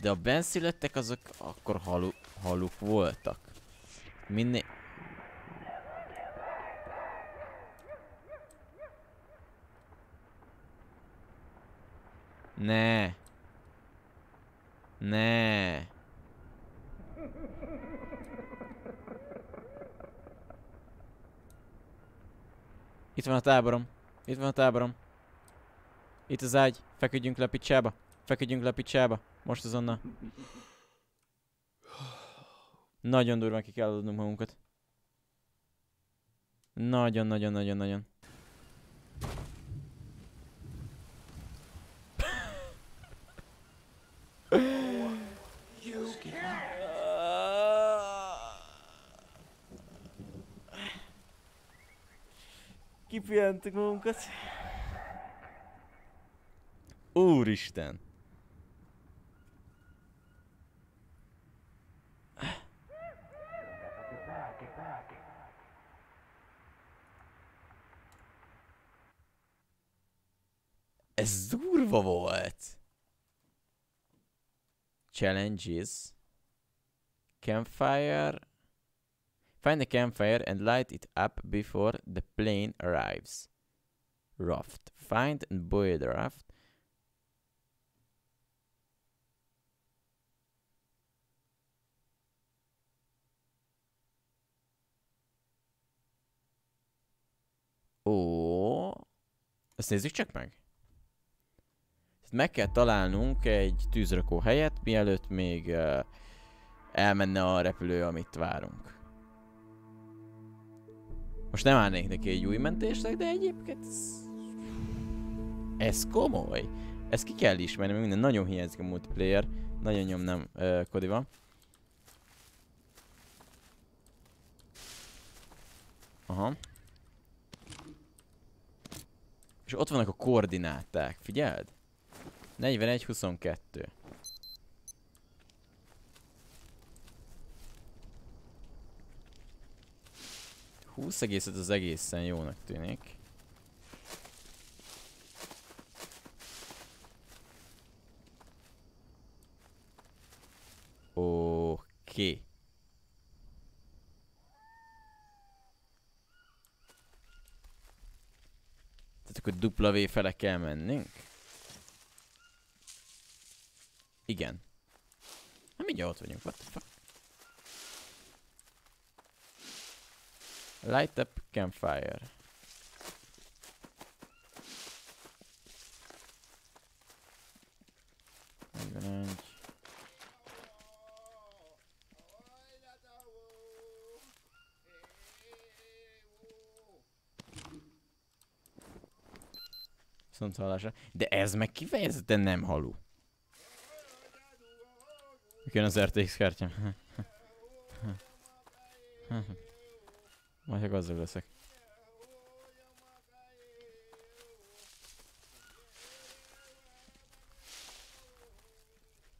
De a benszülöttek azok akkor haluk voltak. Minél... Ne! Ne! Itt van a táborom. Itt van a táborom. Itt az ágy. Feküdjünk le a picsába. Feküdjünk le a picsába. Most azonnal. Nagyon durván ki kell adnunk magunkat. Nagyon. Kipihentük magunkat. Úristen! Ez durva volt! Challenges. Campfire. Find a campfire and light it up before the plane arrives. Raft. Find and buoy the raft. Ó, ezt nézzük csak meg. Meg kell találnunk egy tűzrakó helyet, mielőtt még elmenne a repülő, amit várunk. Most nem állnék neki egy új mentésnek, de egyébként ez komoly. Ezt ki kell ismerni, mert minden nagyon hiányzik a multiplayer. Nagyon nyomnám Kodiva. Aha. És ott vannak a koordináták, figyeld? 41-22. Húsz egészet az egészen jónak tűnik. Oké. Tehát akkor dupla V fele kell mennünk? Igen. Hát mindjárt ott vagyunk, what the fuck? Light up campfire. Viszont hallásra. De ez meg kifejezetten nem halú. Jön az RTX kártyám. Majd ha gazdag leszek.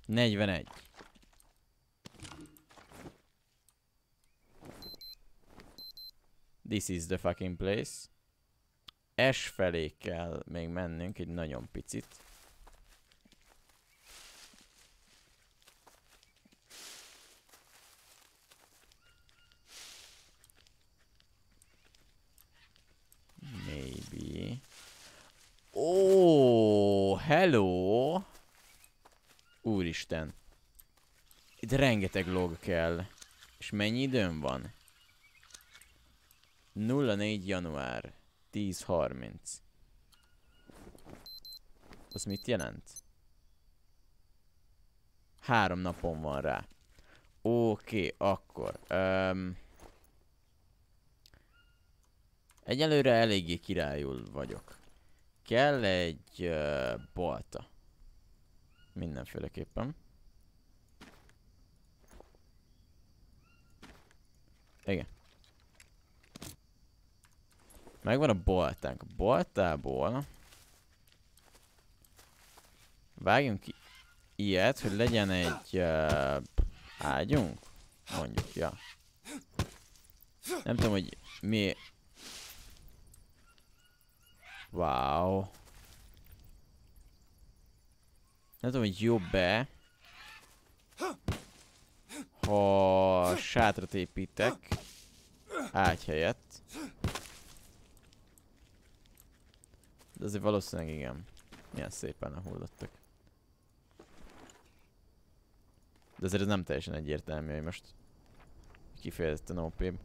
Negyvenegy. This is the fucking place. S felé kell még mennünk egy nagyon picit. Hello! Úristen! Itt rengeteg log kell. És mennyi időm van? 04 január 10:30. Az mit jelent? 3 napom van rá. Oké, akkor. Egyelőre eléggé királyul vagyok. Kell egy balta. Mindenféleképpen. Igen. Megvan a baltánk. A baltából vágjunk ki ilyet, hogy legyen egy ágyunk. Mondjuk, ja. Nem tudom, hogy mi... Wow. Nem tudom, hogy jobb-e, ha sátrat építek ágy helyett. De azért valószínűleg igen. Milyen szépen lehullottak. De azért ez nem teljesen egyértelmű, hogy most kifejezetten OP-b.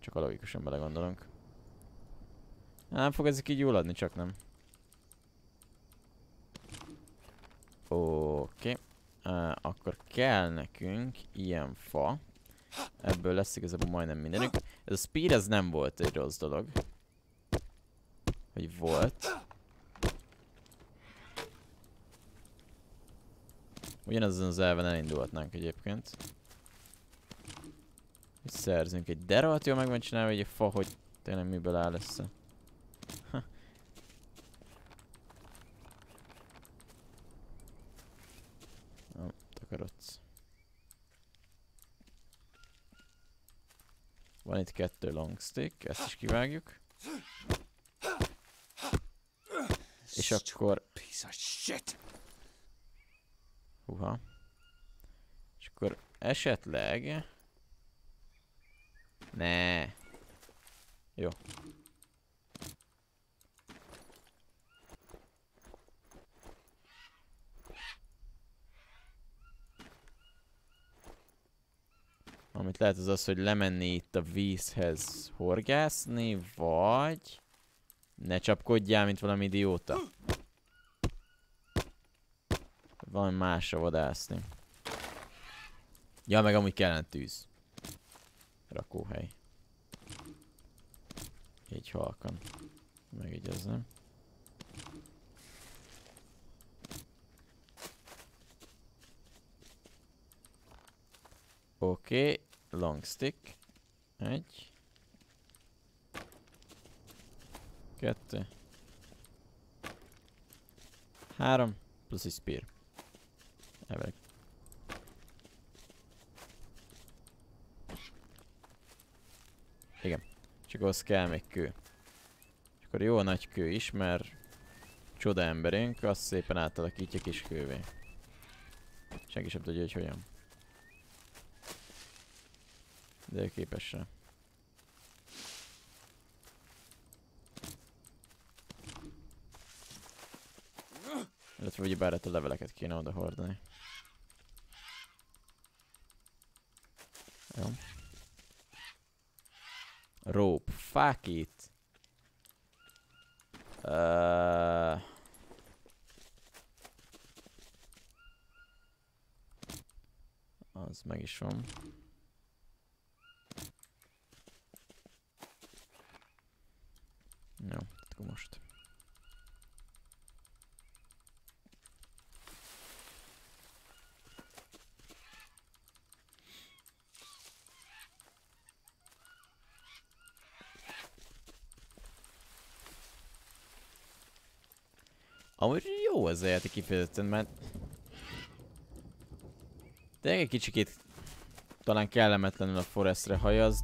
Csak a logikusan belegondolunk. Nem fog ezek így jól adni, csak nem. Oké. Akkor kell nekünk ilyen fa. Ebből lesz igazából majdnem mindenük. Ez a speed, ez nem volt egy rossz dolog. Hogy volt. Ugyanazon az elven elindulhatnánk egyébként. Hogy szerzünk egy deralt, jól meg van csinálva, hogy a fa, hogy tényleg miből áll össze. Takarodsz. Van itt 2 long stick, ezt is kivágjuk. És akkor... Húha. És akkor esetleg... Ne. Jó. Amit lehet az az, hogy lemenni itt a vízhez horgászni, vagy... Ne csapkodjál, mint valami idióta. Valami másra vadászni. Ja, meg amúgy kellene tűz. Rakóhely. Így halkan. Megügyezem. Oké, long stick. 1, 2, 3, plusz egy spear. Elveg. Igen, csak ahhoz kell még kő. És akkor jó nagy kő is, mert csoda emberünk, azt szépen átalakítja kis kővé. Senki sem tudja, hogy hogyan. De ő képes rá. Illetve ugyebár a leveleket kéne oda hordani. Jó. Rope. Fuck it. Az meg is van. Jó, akkor most. Amúgy jó ez a játék kifejezetten, mert tényleg egy kicsikét talán kellemetlenül a Forestre hajaz,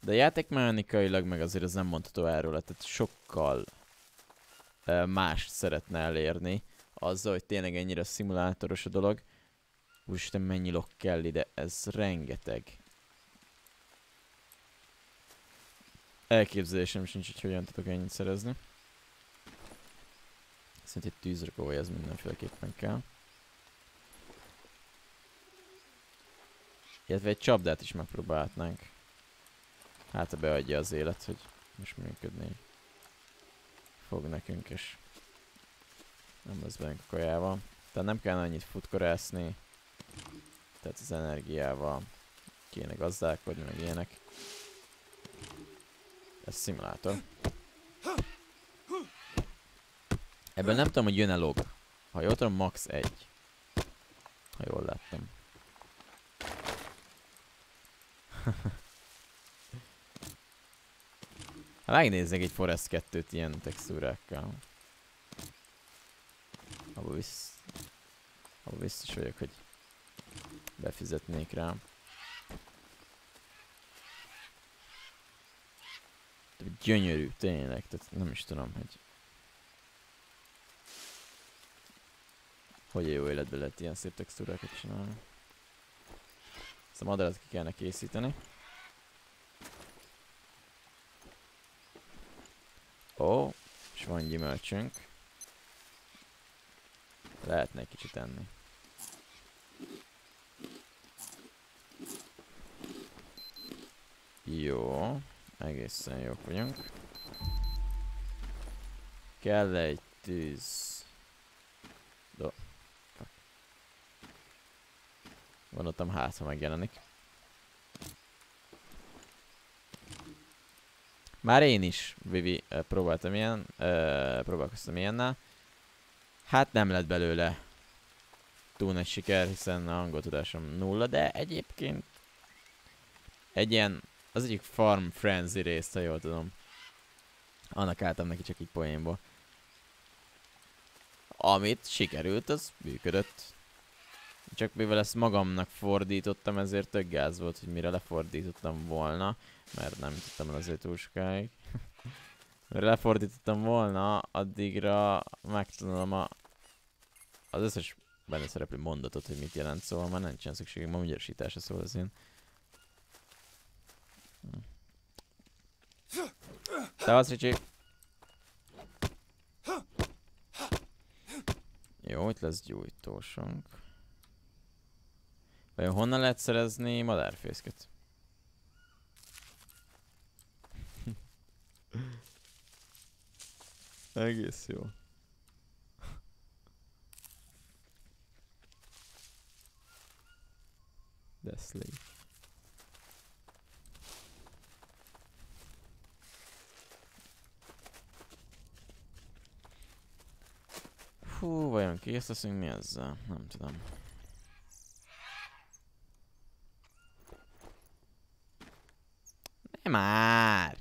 de játékmechanikailag meg azért az nem mondható erről, tehát sokkal mást szeretne elérni azzal, hogy tényleg ennyire szimulátoros a dolog. Úristen, mennyi log kell ide, ez rengeteg. Elképzelésem sincs, hogy hogyan tudok ennyit szerezni. Szerintem egy tűzrakója, ez mindenféleképpen kell. Illetve egy csapdát is megpróbálhatnánk. Hát, ha beadja az élet, hogy most működni fog nekünk, és nem lesz bennünk a kajával. Tehát nem kell annyit futkorászni, tehát az energiával kéne gazdálkodni, meg ilyenek. Ez szimulátor. Ebből nem tudom, hogy jön-e log. Ha jól tudom, max. 1. Ha jól láttam. Hát megnézzek egy Forest 2-t ilyen textúrákkal. Abba biztos vagyok, hogy befizetnék rá. Gyönyörű, tényleg, tehát nem is tudom, hogy... Hogy a jó életben lehet ilyen szép textúrákat csinálni. Ezt a madarat ki kellene készíteni. Ó, és van gyümölcsünk. Lehetne egy kicsit enni. Jó. Egészen jók vagyunk. Kell egy tűz. Gondoltam, hát ha megjelenik. Már én is, Vivi, próbáltam ilyen, próbálkoztam ilyennel. Hát nem lett belőle túl nagy siker, hiszen a hangoltudásom 0, de egyébként egy ilyen, az egyik Farm Frenzy részt, ha jól tudom. Annak álltam neki csak így poénból. Amit sikerült, az működött. Csak mivel ezt magamnak fordítottam, ezért tök gáz volt, hogy mire lefordítottam volna. Mert nem tudtam el azért túl sokáig. Mire lefordítottam volna, addigra megtanulom az összes benne szereplő mondatot, hogy mit jelent, szóval már nincsen szükségem a magyarosításra, szóval az én. Szevasz, Ricsi! Jó, itt lesz gyújtósunk. Vajon honnan lehet szerezni madárfészket? Egész jó. the slave. Hú, vajon kész leszünk mi ezzel? Nem tudom. Ne már!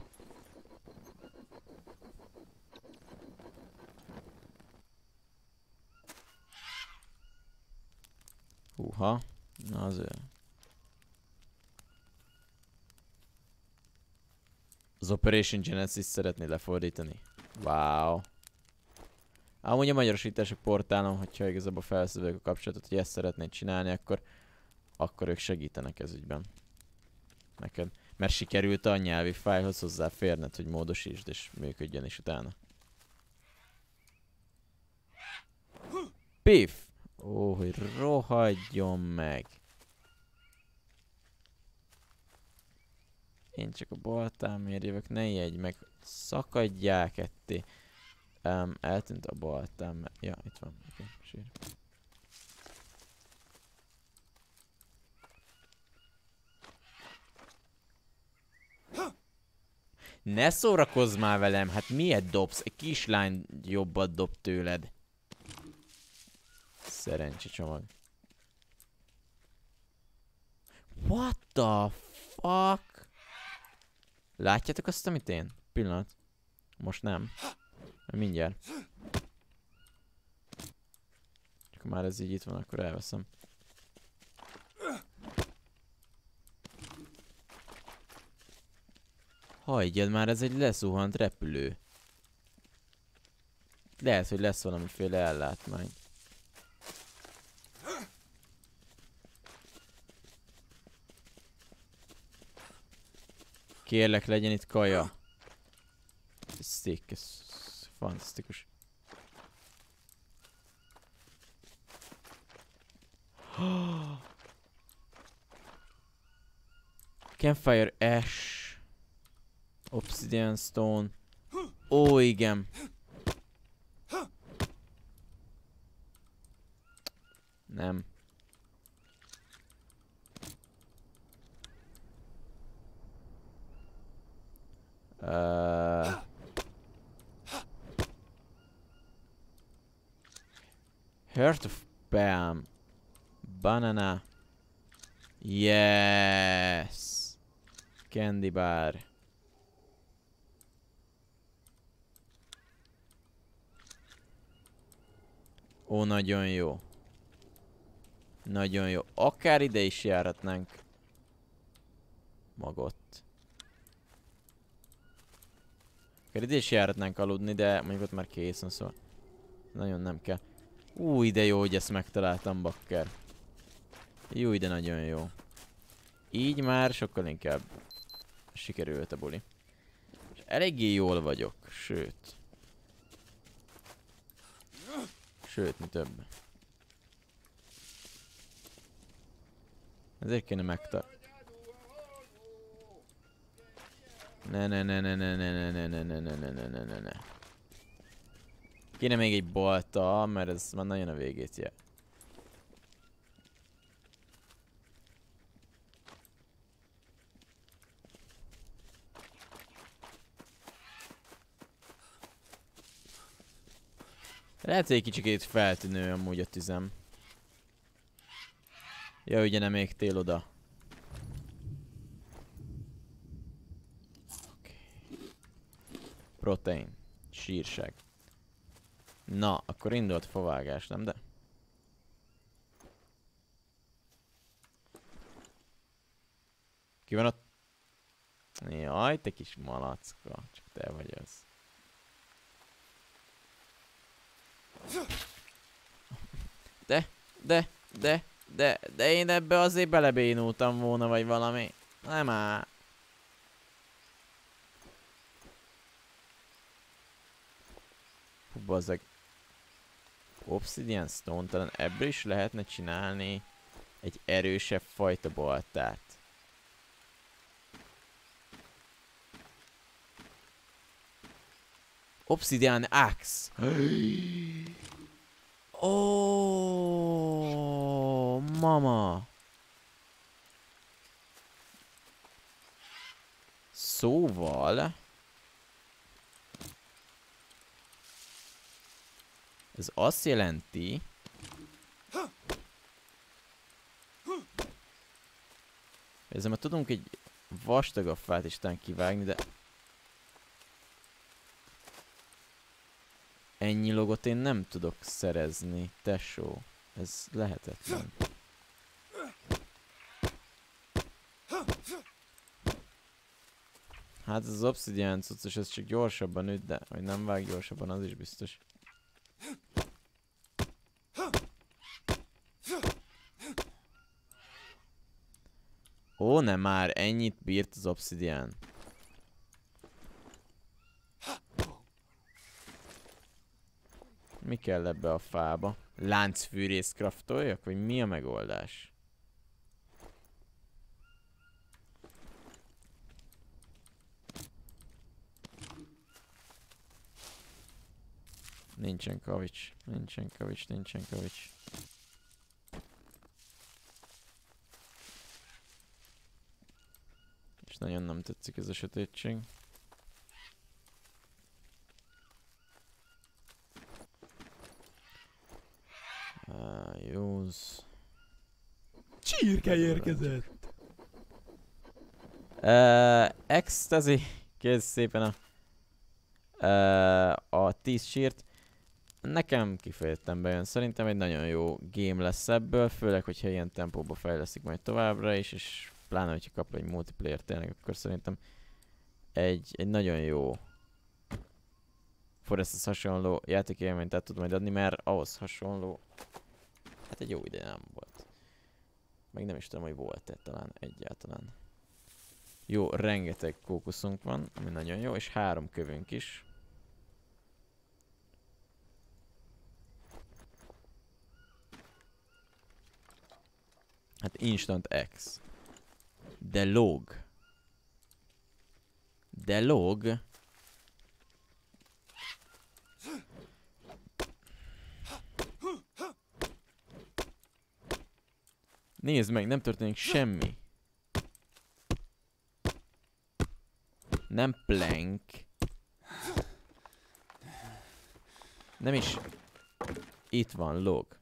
Húha, na azért. Az Operation Genesis szeretnéd lefordítani? Wow. Amúgy a magyarosítási portálon, hogyha igazából felszövök a kapcsolatot, hogy ezt szeretnéd csinálni, akkor ők segítenek ez ügyben. Neked. Mert sikerült a nyelvi fájlhoz hozzáférned, hogy módosítsd és működjön is utána. Pif! Ó, hogy rohadjon meg! Én csak a baltámért jövök, ne ijedj meg! Szakadjál ketté! Eltűnt a baltám, ja, itt van, oké, sír. Ne szórakozz már velem, hát miért dobsz? Egy kislány jobbat dob tőled. Szerencsi csomag. What the fuck? Látjátok azt, amit én? Pillanat. Most nem. Mindjárt. Csak már ez így itt van, akkor elveszem. Hagyjad már, ez egy lezuhant repülő. Lehet, hogy lesz valamiféle ellátmány. Kérlek, legyen itt kaja. Szik, ez fantasztikus. Campfire ash. Obsidian stone. Ó, igen. Nem. Heart of Palm. Banana. Yes. Candy bar. Ó, nagyon jó. Nagyon jó. Akár ide is járhatnánk magot. Akár ide is járhatnánk aludni, de mondjuk ott már készen, szóval nagyon nem kell. Új, de jó, hogy ezt megtaláltam, bakker. Jó, de nagyon jó. Így már sokkal inkább sikerült a buli. És eléggé jól vagyok, sőt. Sőt, mi több. Ezért kéne megtalálni. Ne. Kéne még egy balta, mert ez már nagyon a végét jár. Lehet, hogy egy kicsikét feltűnő amúgy a tüzem. Ja, ugye nem égtél oda. Protein. Sírság. Na, akkor indult a favágás, nem de? Ki van ott? Jaj, te kis malacka. Csak te vagy az. De én ebbe azért belebénultam volna, vagy valami. Nem áll. Hú, bazzeg. Obsidian stone, talán ebből is lehetne csinálni egy erősebb fajta baltát. Obsidian axe. Ó, mama. Szóval... ez azt jelenti... ezzel már tudunk egy vastagabb fát is tán kivágni, de... ennyi logot én nem tudok szerezni, tesó. Ez lehetetlen. Hát ez az obszidián cuccos, ez csak gyorsabban üt, de hogy nem vág gyorsabban, az is biztos. Ó, nem már, ennyit bírt az obszidián. Mi kell ebbe a fába? Láncfűrészt craftoljak? Vagy mi a megoldás? Nincsen kavics, nincsen kavics, nincsen kavics. És nagyon nem tetszik ez a sötétség. Józ. Csirke érkezett! Ecstasy. Kész szépen a 10 sírt. Nekem kifejezetten bejön. Szerintem egy nagyon jó game lesz ebből, főleg, hogyha ilyen tempóba fejleszik majd továbbra is, és pláne, hogyha kap egy multiplayer tényleg, akkor szerintem egy nagyon jó Foresthez hasonló játékélményt át tud majd adni, mert ahhoz hasonló hát egy jó ideje nem volt. Meg nem is tudom, hogy volt-e talán egyáltalán. Jó, rengeteg kókuszunk van, ami nagyon jó, és 3 kövünk is. Hát instant X. De log. De log. Nézd meg, nem történik semmi. Nem plank. Nem is. Itt van log.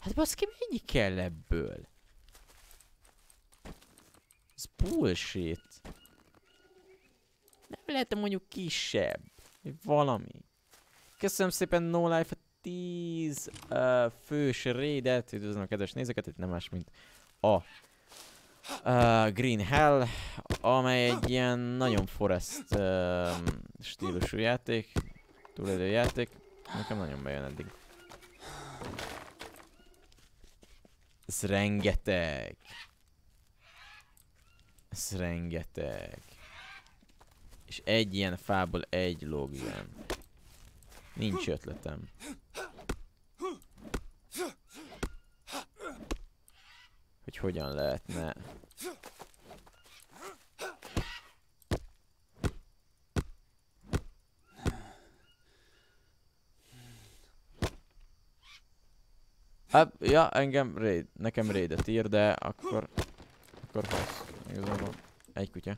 Hát baszki, mennyi kell ebből? Ez bullshit. Nem lehet mondjuk kisebb. Valami. Köszönöm szépen No Life 10 fős raidet. Üdvözlöm a kedves nézőket, itt nem más, mint a Green Hell, amely egy ilyen nagyon Forest stílusú játék, túlélő játék. Nekem nagyon bejön eddig. Ez rengeteg. Ez rengeteg. És egy ilyen fából egy log ilyen. Nincs ötletem. Hogy hogyan lehetne. Hát, ja, engem raid, nekem raidet ír, de akkor hasz. Igazából egy kutya.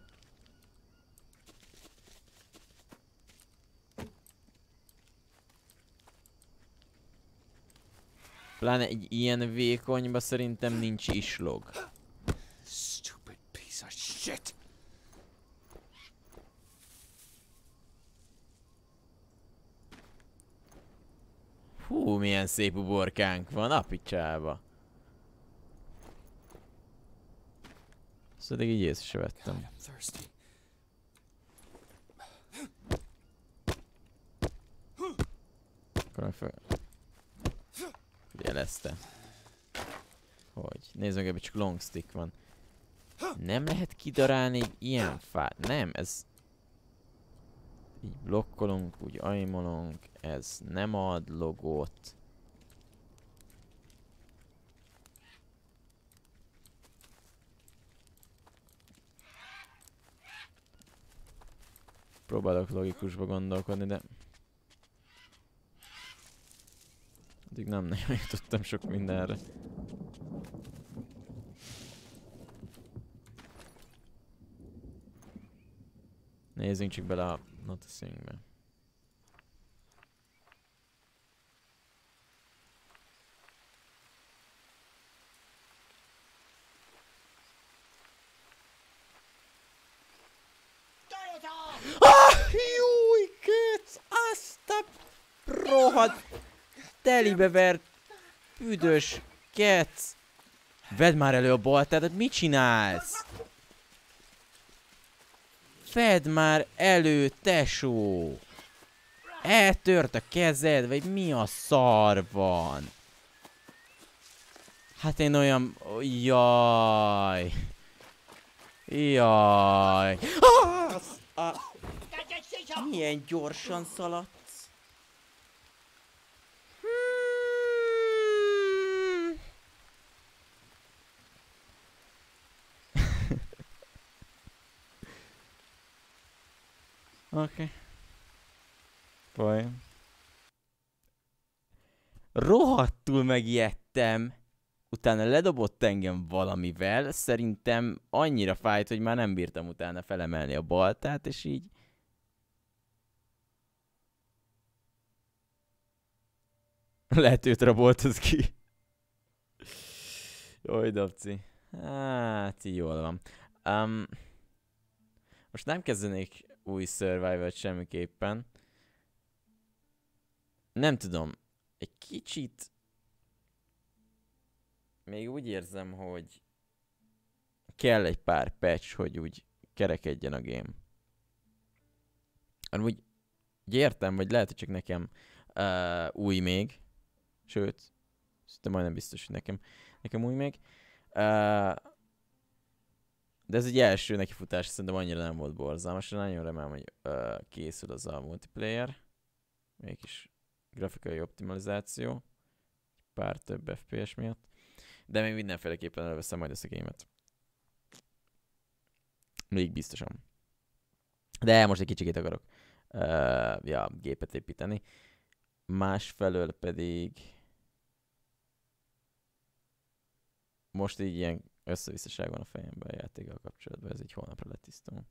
Pláne egy ilyen vékonyba szerintem nincs is log. Stupid piece of shit. Hú, milyen szép uborkánk van, a picsába. Ezt eddig így észre se vettem. Jelezte. Hogy? Nézd meg, ebben csak long stick van. Nem lehet kidarálni egy ilyen fát. Nem, ez... így blokkolunk, úgy aimolunk. Ez nem ad logot. Próbálok logikusba gondolkodni, de... eddig nem nagyon jutottam sok mindenre. Nézzünk csak bele a noticingbe. Júj, kötsz! Azt a rohadt telibevert büdös kec! Vedd már elő a baltádat, mit csinálsz? Vedd már elő, tesó! Eltört a kezed, vagy mi a szar van? Hát én olyan... Jaj! Jaj! Milyen gyorsan szaladsz? Oké. Fajn. Rohadtul megijedtem. Utána ledobott engem valamivel. Szerintem annyira fájt, hogy már nem bírtam utána felemelni a baltát, és így... Lehet őt raboltad ki. Jaj, Dabci. Hát, így jól van. Most nem kezdenék új survival-t semmiképpen. Nem tudom. Egy kicsit... Még úgy érzem, hogy... Kell egy pár patch, hogy úgy kerekedjen a game. Amúgy... Értem, vagy lehet, hogy csak nekem új még. Sőt, szinte majdnem biztos, hogy nekem új még. De ez egy első nekifutás, szerintem annyira nem volt borzalmas. Nagyon remélem, hogy készül az a multiplayer. Mégis grafikai optimalizáció. Pár több FPS miatt. De még mindenféleképpen elveszem majd ezt a gémet. Még biztosan. De most egy kicsit akarok gépet építeni. Másfelől pedig most így ilyen összevisszaság van a fejemben a játékkal kapcsolatban, ez így holnapra letisztul.